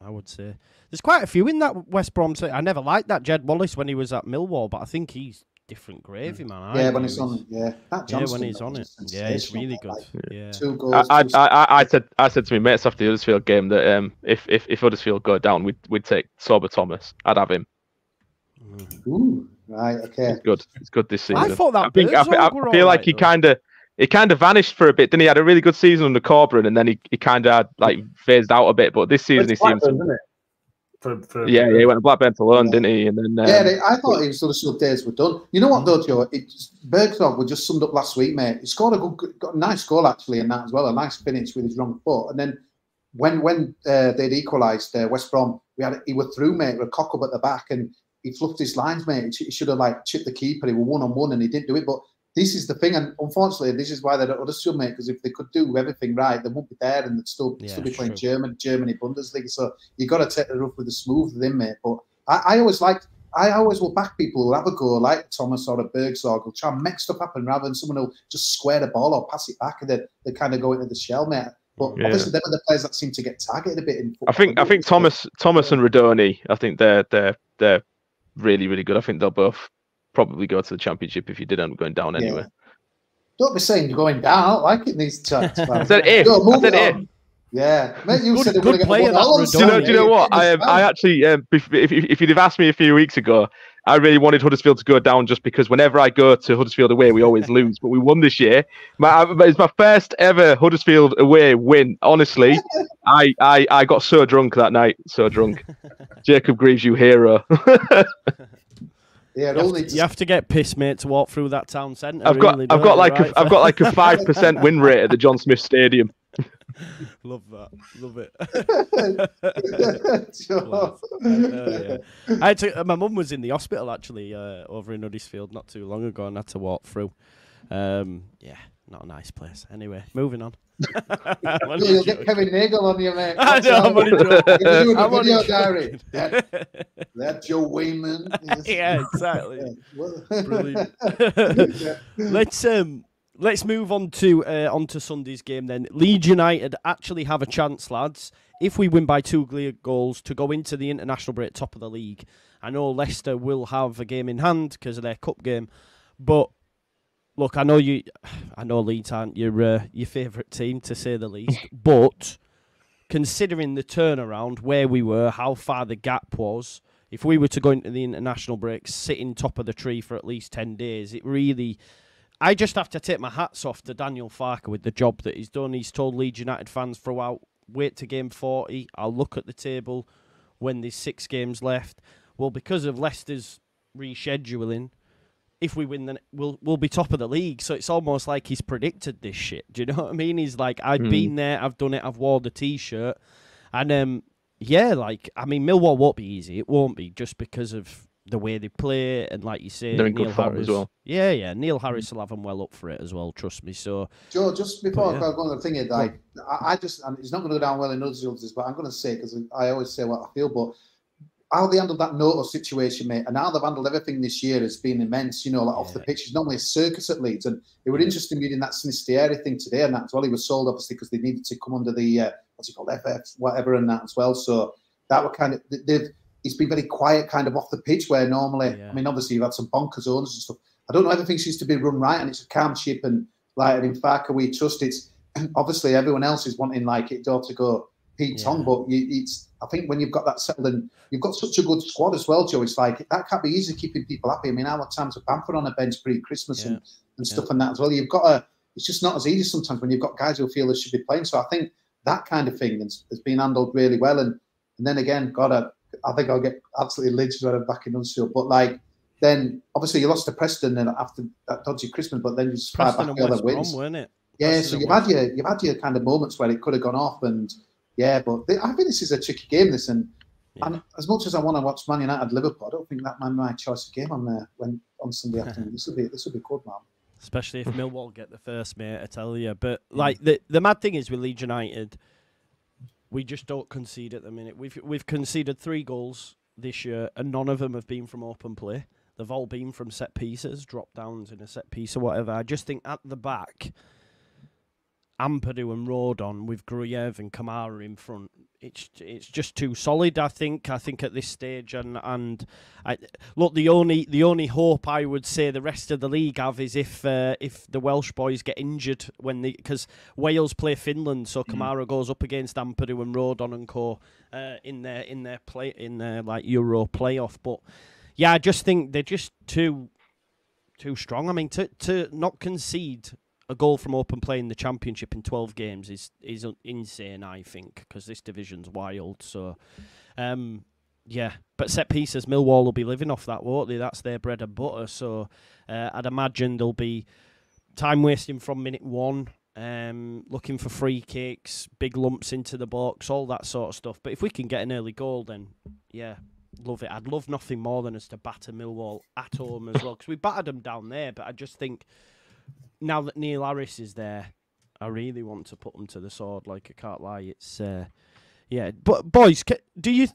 I would say. There's quite a few in that West Brom. I never liked that Jed Wallace when he was at Millwall, but I think he's different gravy, man. Yeah, I when he's on it. Yeah, that Johnston, yeah when he's on it. Yeah, it's really good. Like, yeah. Two goals, I, I, I, I said I said to my mates after the Huddersfield game that um, if, if, if Huddersfield go down, we'd, we'd take Sober Thomas. I'd have him. Mm. Ooh. Right. Okay. It's good. It's good this season. I thought that. I, think, I, I, I feel right, like he kind of, he kind of vanished for a bit. Then he had a really good season under Corbyn, and then he, he kind of like phased out a bit. But this season he seems. To... For, for yeah, yeah, he went to Blackburn to London, yeah. didn't he? And then. Um... Yeah, they, I thought his sort of, sort of days were done. You know what though, Joe? Bergdorf was just summed up last week, mate. He scored a good, got a nice goal actually in that as well. A nice finish with his wrong foot, and then when when uh, they'd equalised uh, West Brom, we had he were through, mate, with a cock up at the back and. He fluffed his lines, mate. He should have like chipped the keeper. He was one on one, and he didn't do it. But this is the thing, and unfortunately, this is why they're at Huddersfield, mate. Because if they could do everything right, they won't be there, and they'd still yeah, still be playing true. German Germany Bundesliga. So you got to take the rough with the smooth, with him, mate. But I, I always liked, I always will back people who have a go like Thomas or a Bergsorg, who'll try and mix stuff up, and rather than someone who'll just square the ball or pass it back, and then they kind of go into the shell, mate. But yeah. obviously, they're the players that seem to get targeted a bit. In football. I think I think Thomas Thomas and Radoni. I think they're they're they're. Really, really good. I think they'll both probably go to the championship if you did end up going down anyway. Yeah. Don't be saying you're going down. I don't like it in these chats. I said if. Yo, I said if. Yeah. Mate, you good, said good player. That do, you know, do you know what? I, um, I actually, um, if, if, if you'd have asked me a few weeks ago, I really wanted Huddersfield to go down just because whenever I go to Huddersfield away, we always lose. But we won this year. My, it's my first ever Huddersfield away win. Honestly, I, I, I got so drunk that night. So drunk. Jacob Greaves, you hero. yeah, you have, to, you have to get pissed, mate, to walk through that town centre. I've got, really, I've got like, right? a, I've got like a five percent win rate at the John Smith Stadium. Love that. Love it. Sure. uh, yeah. I had to, uh, my mum was in the hospital actually uh, over in Huddersfield not too long ago and had to walk through. Um, yeah, not a nice place. Anyway, moving on. You'll get Kevin Nagle on you, mate. I know, I'm only joking. I'm only joking. That, that Joe Wayman. Is... yeah, exactly. Yeah. Brilliant. Yeah. Let's... um. Let's move on to uh, on to Sunday's game then. Leeds United actually have a chance, lads, if we win by two goals to go into the international break top of the league. I know Leicester will have a game in hand because of their cup game, but look, I know you, I know Leeds aren't your uh, your favourite team to say the least, but considering the turnaround where we were, how far the gap was. If we were to go into the international break, sitting top of the tree for at least ten days, it really. I just have to take my hats off to Daniel Farke with the job that he's done. He's told Leeds United fans throughout, wait to game forty. I'll look at the table when there's six games left. Well, because of Leicester's rescheduling, if we win, then we'll, we'll be top of the league. So it's almost like he's predicted this shit. Do you know what I mean? He's like, I've mm. been there, I've done it, I've worn the T-shirt. And, um, yeah, like, I mean, Millwall won't be easy. It won't be just because of... the way they play, and like you say, they're in Neil good form Harris, as well. Yeah, yeah. Neil Harris will have them well up for it as well. Trust me. So, Joe, just before but, yeah. I go on the thing, like I, I just, and it's not going to go down well in other fields, but I'm going to say because I always say what I feel. But how they handled that Noto situation, mate, and how they've handled everything this year has been immense. You know, like yeah. off the pitch, it's normally a circus at Leeds, and it was yeah. interesting reading that Sinisterra thing today, and that as well. He was sold obviously because they needed to come under the uh, what's it called, F F, whatever, and that as well. So that were kind of they've. It's been very quiet kind of off the pitch where normally, yeah. I mean, obviously you've had some bonkers owners and stuff. I don't know, everything seems to be run right and it's a calm ship and like, and in Farke we trust it's, obviously everyone else is wanting like it all to go Pete yeah. Tong, but you, it's, I think when you've got that settled and you've got such a good squad as well, Joe, it's like, that can't be easy keeping people happy. I mean, our times of Bamford on a bench pre-Christmas yeah. and, and yeah. stuff and that as well. You've got to, it's just not as easy sometimes when you've got guys who feel they should be playing. So I think that kind of thing has, has been handled really well. And, and then again, got a, I think I'll get absolutely lynched when I'm back in Huddersfield. But, like, then, obviously, you lost to Preston then after that dodgy Christmas, but then you just fired back the other wins. Brom, it? Yeah, Preston so you've had, your, you've had your kind of moments where it could have gone off. And, yeah, but they, I think this is a tricky game, this. And Yeah. And as much as I want to watch Man United Liverpool, I don't think that might be my choice of game on there when on Sunday afternoon. This would be this would be good, man. Especially if Millwall get the first, mate, I tell you. But like the the mad thing is with Leeds United, we just don't concede at the minute. We've we've conceded three goals this year, and none of them have been from open play. They've all been from set pieces, drop downs in a set piece or whatever. I just think at the back, Ampadu and Rodon with Gruyev and Kamara in front, it's it's just too solid. I think I think at this stage, and and I, look, the only the only hope I would say the rest of the league have is if uh, if the Welsh boys get injured when the because Wales play Finland, so Kamara mm. goes up against Ampadu and Rodon and co uh, in their in their play in their like Euro playoff. But yeah, I just think they're just too too strong. I mean, to to not concede a goal from open play in the Championship in twelve games is is insane, I think, because this division's wild. So, um, yeah. But set pieces, Millwall will be living off that, won't they? That's their bread and butter. So, uh, I'd imagine there'll be time wasting from minute one, um, looking for free kicks, big lumps into the box, all that sort of stuff. But if we can get an early goal, then, yeah, love it. I'd love nothing more than us to batter Millwall at home as well, because we battered them down there, but I just think... Now that Neil Harris is there, I really want to put him to the sword. Like, I can't lie. It's, uh, yeah. But, boys, do you...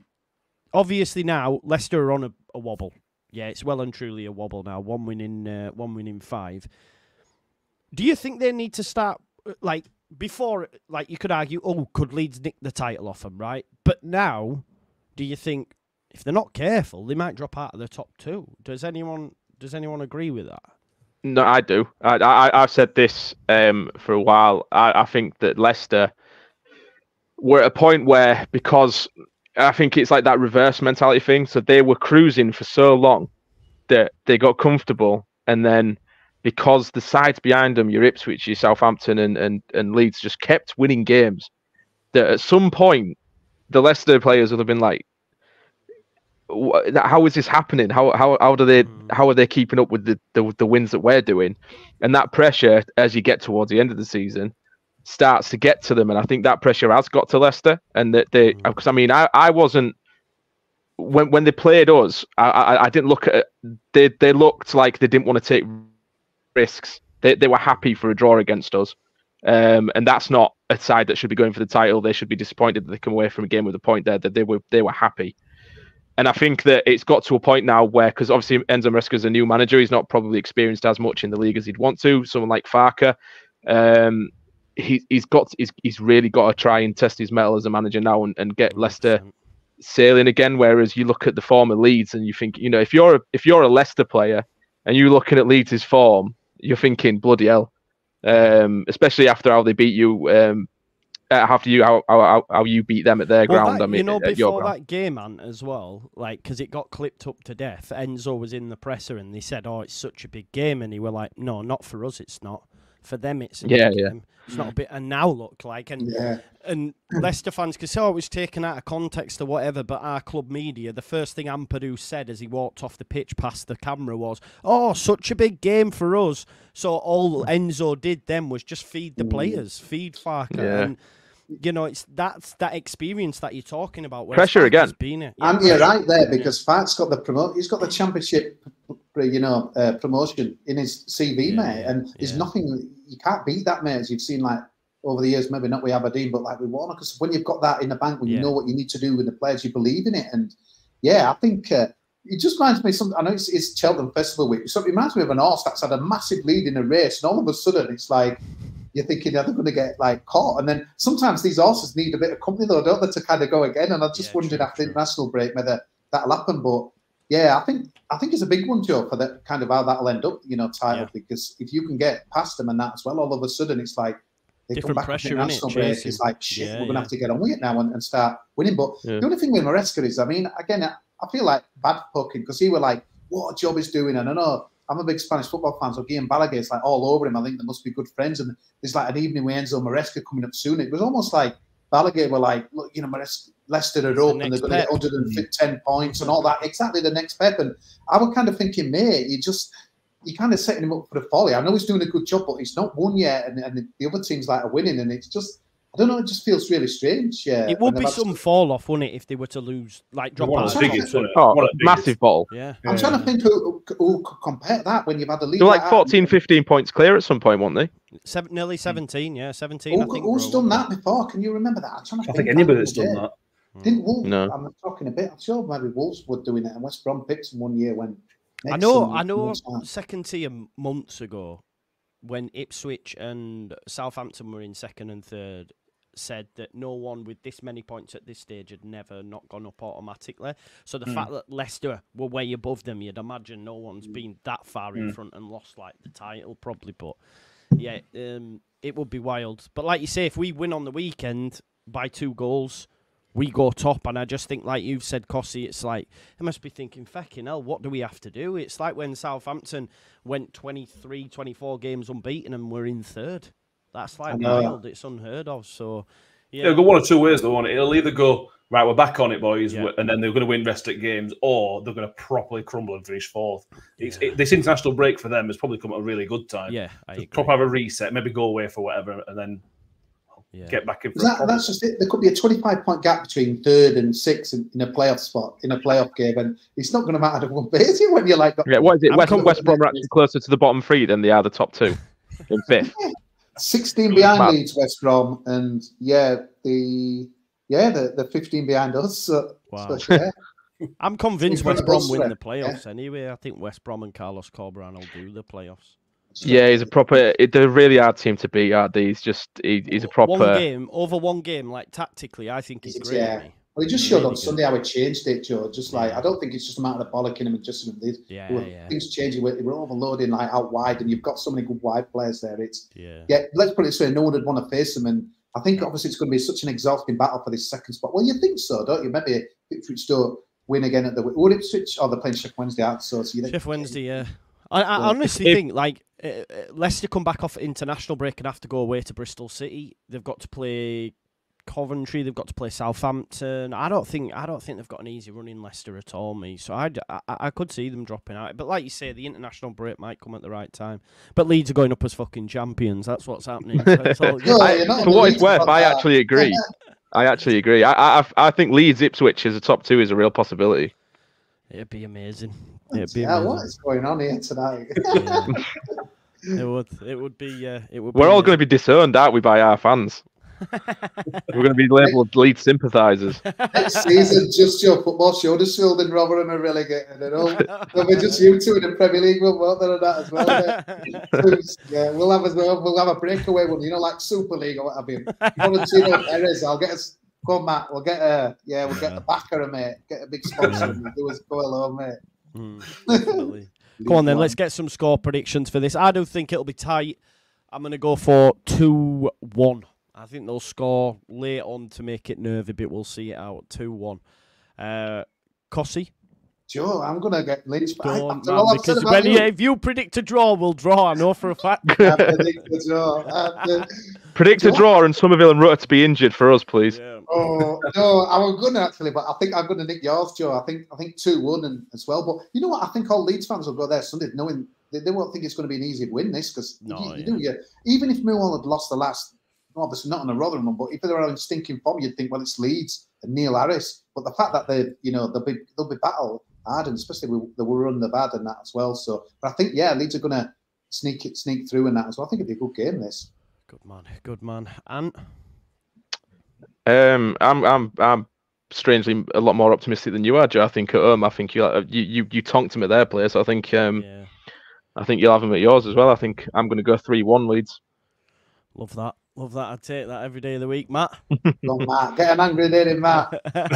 Obviously now, Leicester are on a, a wobble. Yeah, it's well and truly a wobble now. One win in, uh, one win in five. Do you think they need to start... Like, before, like, you could argue, oh, could Leeds nick the title off them, right? But now, do you think, if they're not careful, they might drop out of the top two? Does anyone, does anyone agree with that? No, I do. I, I, I've said this um, for a while. I, I think that Leicester were at a point where, because I think it's like that reverse mentality thing, so they were cruising for so long that they got comfortable, and then because the sides behind them, your Ipswich, your Southampton and, and, and Leeds, just kept winning games, that at some point, the Leicester players would have been like, how is this happening? How how how do they how are they keeping up with the, the the wins that we're doing? And that pressure, as you get towards the end of the season, starts to get to them. And I think that pressure has got to Leicester. And that they, because I mean, I I wasn't when when they played us, I I, I didn't look at it. They they looked like they didn't want to take risks. They they were happy for a draw against us. Um, and that's not a side that should be going for the title. They should be disappointed that they come away from a game with a point there. That they were they were happy. And I think that it's got to a point now where, because obviously Enzo Maresca's a new manager, he's not probably experienced as much in the league as he'd want to. Someone like Farke, um, he, he's got, he's, he's really got to try and test his mettle as a manager now and, and get Leicester sailing again. Whereas you look at the form of Leeds and you think, you know, if you're a, if you're a Leicester player and you're looking at Leeds' form, you're thinking bloody hell, um, especially after how they beat you. Um, Uh, after you, how, how, how you beat them at their well, ground. That, I mean, you know, before that game, Ant, as well, like, because it got clipped up to death, Enzo was in the presser and they said, oh, it's such a big game. And he were like, no, not for us, it's not. For them, it's a yeah, big yeah. game. It's not a bit, and now look like, and yeah. and Leicester fans can say, oh, it was taken out of context or whatever, but our club media, the first thing Ampadu said as he walked off the pitch past the camera was, oh, such a big game for us. So all Enzo did then was just feed the players, feed Farke. Yeah. And, you know, it's that's that experience that you're talking about. Pressure again. Yeah, and you're right there, because Farke's got the promote. He's got the Championship, you know, uh, promotion in his C V, yeah, mate. And yeah. there's nothing you can't beat that, mate. As you've seen, like over the years, maybe not with Aberdeen, but like with Warner, because when you've got that in the bank, when yeah. you know what you need to do with the players, you believe in it. And yeah, I think uh, it just reminds me of something. I know it's, it's Cheltenham Festival week, so it reminds me of an horse that's had a massive lead in a race, and all of a sudden, it's like. You're thinking, are they going to get like caught? And then sometimes these horses need a bit of company, though, don't they, to kind of go again? And I just yeah, wondered true, after the international break whether that'll happen. But yeah, I think I think it's a big one, Joe, for that kind of how that'll end up, you know, title. Yeah. Because if you can get past them and that as well, all of a sudden it's like they Different come back pressure, in the international break. Chasing. It's like shit, yeah, we're going to yeah. have to get on with it now and, and start winning. But yeah. the only thing with Maresca is, I mean, again, I, I feel like bad poking because he were like, what a job he's doing, and I know. I'm a big Spanish football fan, so Guillem Balaguer is like all over him. I think they must be good friends. And there's like an evening with Enzo Maresca coming up soon. It was almost like Balaguer were like, look, you know, Maresca, Leicester are up and they're going to get one hundred ten points and all that. Exactly the next Pep. And I was kind of thinking, mate, you just, you're kind of setting him up for the folly. I know he's doing a good job, but he's not won yet. And, and the other team's like are winning. And it's just, I I don't know, it just feels really strange. Yeah, it would be some to... fall off, wouldn't it, if they were to lose, like drop out. Oh, massive bottle. Yeah, I'm yeah. trying to think who, who could compare that when you've had a lead. They're like fourteen, fifteen points clear at some point, weren't they? Seven, nearly seventeen, yeah, seventeen. Who, I think who's done that before? Can you remember that? I'm trying to I think, think anybody that's done that. that. Didn't Wolves? No. I'm talking a bit. I'm sure maybe Wolves were doing it, and West Brom picked them one year when. I know, I know. Second tier months ago, when Ipswich and Southampton were in second and third, said that no one with this many points at this stage had never not gone up automatically. So the mm. fact that Leicester were way above them, you'd imagine no one's mm. been that far mm. in front and lost like the title probably. But yeah, um, it would be wild. But like you say, if we win on the weekend by two goals, we go top. And I just think, like you've said, Cossie, it's like, they must be thinking, fucking hell, what do we have to do? It's like when Southampton went twenty-three, twenty-four games unbeaten and we're in third. That's like wild. It's unheard of. So, yeah. It'll go one or two ways, though, won't it? It'll either go, right, we're back on it, boys, yeah. and then they're going to win rest at games, or they're going to properly crumble and finish fourth. It's, yeah. it, this international break for them has probably come at a really good time. Yeah, I agree. Proper have a reset, maybe go away for whatever, and then yeah. get back in. That, that's just it. There could be a twenty-five point gap between third and sixth in, in a playoff spot, in a playoff game, and it's not going to matter to one bit when you're like... Yeah, what is it? I'm West, West Brom are actually closer to the bottom three than they are the top two in fifth. Yeah. sixteen behind Man. Leeds, West Brom, and yeah, the yeah the the fifteen behind us. So, wow. So, yeah. I'm convinced West Brom win strength. the playoffs yeah. anyway. I think West Brom and Carlos Corberan will do the playoffs. So, yeah, he's a proper. They're a really hard team to beat, aren't they? He's just he, he's a proper one game over one game. Like tactically, I think he's great. Yeah. Well, he just showed really on good. Sunday how he changed it, Joe. Just like I don't think it's just a matter of bollocking him and just yeah, were, yeah. things changing. We're, we're overloading like out wide, and you've got so many good wide players there. It's yeah. yeah let's put it this way: no one would want to face him, and I think obviously it's going to be such an exhausting battle for this second spot. Well, you think so, don't you? Maybe Ipswich don't win again at the would Ipswich or they're playing Chef Wednesday out. So, so you think Chef Wednesday, yeah. I, I honestly think like uh, Leicester come back off international break and have to go away to Bristol City. They've got to play Coventry, they've got to play Southampton. I don't think I don't think they've got an easy run in Leicester at all, me. So I'd, I I could see them dropping out. But like you say, the international break might come at the right time. But Leeds are going up as fucking champions. That's what's happening. So it's all no, I, for what it's worth, I actually agree. Yeah. I actually agree. I I I think Leeds Ipswich as a top two is a real possibility. It'd be amazing. It'd be yeah, amazing. What is going on here tonight? Yeah. It would. It would be. Uh, it would. We're be, all uh, going to be disowned, aren't we, by our fans? We're going to be labelled Leeds sympathisers. Next season, Just Joe Football Show, Huddersfield and Rotherham are relegated. And all, there'll be just you two in the Premier League one, won't there, and that as well. So, yeah, we'll have a we'll have a breakaway one, you know, like Super League or what have you. Volantino Perez, I'll get us. Go on, Matt. We'll get a yeah. We'll get the backer, mate. Get a big sponsor. And do us go along, mate. Mm, Come on then. Let's get some score predictions for this. I do think it'll be tight. I'm gonna go for two one. I think they'll score late on to make it nervy, but we'll see it out. two one. Uh, Cossie? Joe, I'm going to get lynched. Don't, man, because when you, if you predict a draw, we'll draw. I know for a fact. I predict a draw. Uh, predict Joe? a draw and Somerville and Rutter to be injured for us, please. Yeah. Oh, no, I was going to actually, but I think I'm going to nick yours, Joe. I think I think two one and as well. But you know what? I think all Leeds fans will go there Sunday knowing they, they won't think it's going to be an easy win, this, because no, you, you yeah. do. Yeah. Even if Millwall had lost the last... Obviously not on a Rotherham one, but if they were in stinking form, you'd think, well, it's Leeds and Neil Harris. But the fact that they, you know, they'll be they'll be battle hard, and especially we, they were under bad and that as well. So, but I think yeah, Leeds are gonna sneak it, sneak through and that as well. I think it'd be a good game. This. Good man, good man. And um, I'm I'm I'm strangely a lot more optimistic than you are, Joe. I think at home, I think you you you, you tonked them at their place. I think um, yeah. I think you'll have them at yours as well. I think I'm gonna go three one Leeds. Love that. Love that. I'd take that every day of the week, Matt. Go on, Matt. Get an angry day in, Matt. uh,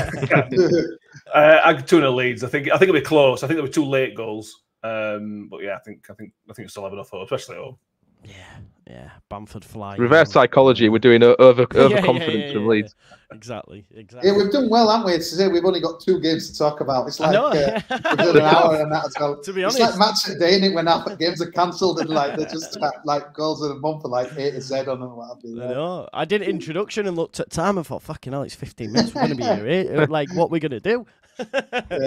I'm two in the Leeds. I think. I think it'll be close. I think there'll be two late goals. Um, but yeah, I think. I think. I think we still have enough hope, especially at home. Yeah, yeah. Bamford flying. Reverse down. Psychology. We're doing over overconfidence yeah, yeah, yeah, yeah, of Leeds. Yeah. Exactly. Exactly. Yeah, we've done well, haven't we? Today we've only got two games to talk about. It's like uh, we've done an hour and that as well. To be honest, it's like match of the day, innit, when our games are cancelled and like they're just like goals of the month for like A to Z on and what have you. I know. I did introduction and looked at time and thought, fucking hell, it's fifteen minutes. We're gonna be here. Like, what we're gonna do? but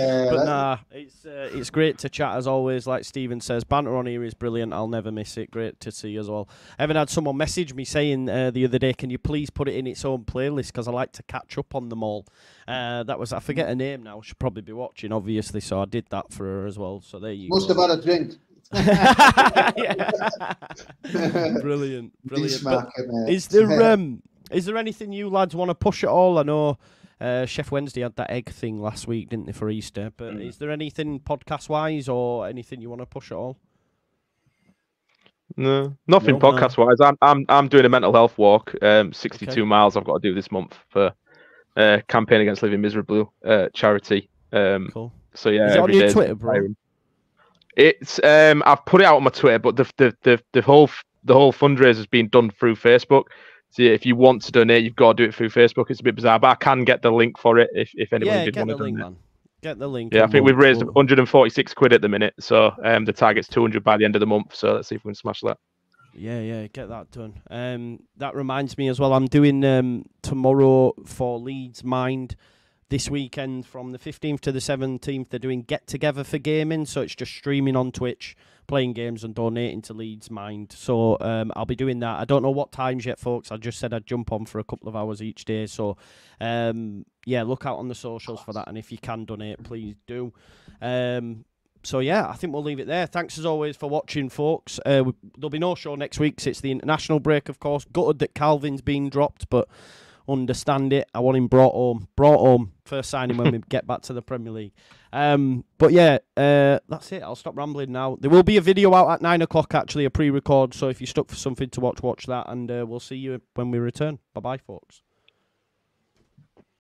nah, it's uh, it's great to chat as always. Like Stephen says, banter on here is brilliant. I'll never miss it. Great to see you as well. I even had someone message me saying uh, the other day, can you please put it in its own playlist because I like to catch up on them all. Uh, that was, I forget her name now. She'll probably be watching, obviously. So I did that for her as well. So there you Most go. Must have had a drink. Brilliant, brilliant. Is there um, is there anything you lads want to push at all? I know uh, Chef Wednesday had that egg thing last week, didn't they, for Easter? But mm. is there anything podcast wise or anything you want to push at all? No, nothing no, podcast wise. I'm I'm I'm doing a mental health walk. Um, sixty-two okay. miles I've got to do this month for uh, campaign against living miserably uh, charity. Um, cool. So yeah, is it on your Twitter, bro? It's um I've put it out on my Twitter, but the the the, the whole the whole fundraiser is being done through Facebook. So if you want to donate, you've got to do it through Facebook. It's a bit bizarre, but I can get the link for it if if anyone yeah, did want to donate. Man. Get the link. Yeah, I think we've raised one hundred forty-six quid at the minute, so um the target's two hundred by the end of the month. So let's see if we can smash that. Yeah, yeah, get that done. Um, that reminds me as well. I'm doing um tomorrow for Leeds Mind. This weekend, from the fifteenth to the seventeenth, they're doing Get Together for Gaming. So it's just streaming on Twitch, playing games and donating to Leeds Mind. So um, I'll be doing that. I don't know what times yet, folks. I just said I'd jump on for a couple of hours each day. So, um, yeah, look out on the socials for that. And if you can donate, please do. Um, so, yeah, I think we'll leave it there. Thanks, as always, for watching, folks. Uh, we, there'll be no show next week because it's the international break, of course. Gutted that Calvin's been dropped, but... understand it. I want him brought home. Brought home. First signing when we get back to the Premier League. Um, but yeah, uh, that's it. I'll stop rambling now. There will be a video out at nine o'clock, actually, a pre-record. So if you're stuck for something to watch, watch that. And uh, we'll see you when we return. Bye-bye, folks.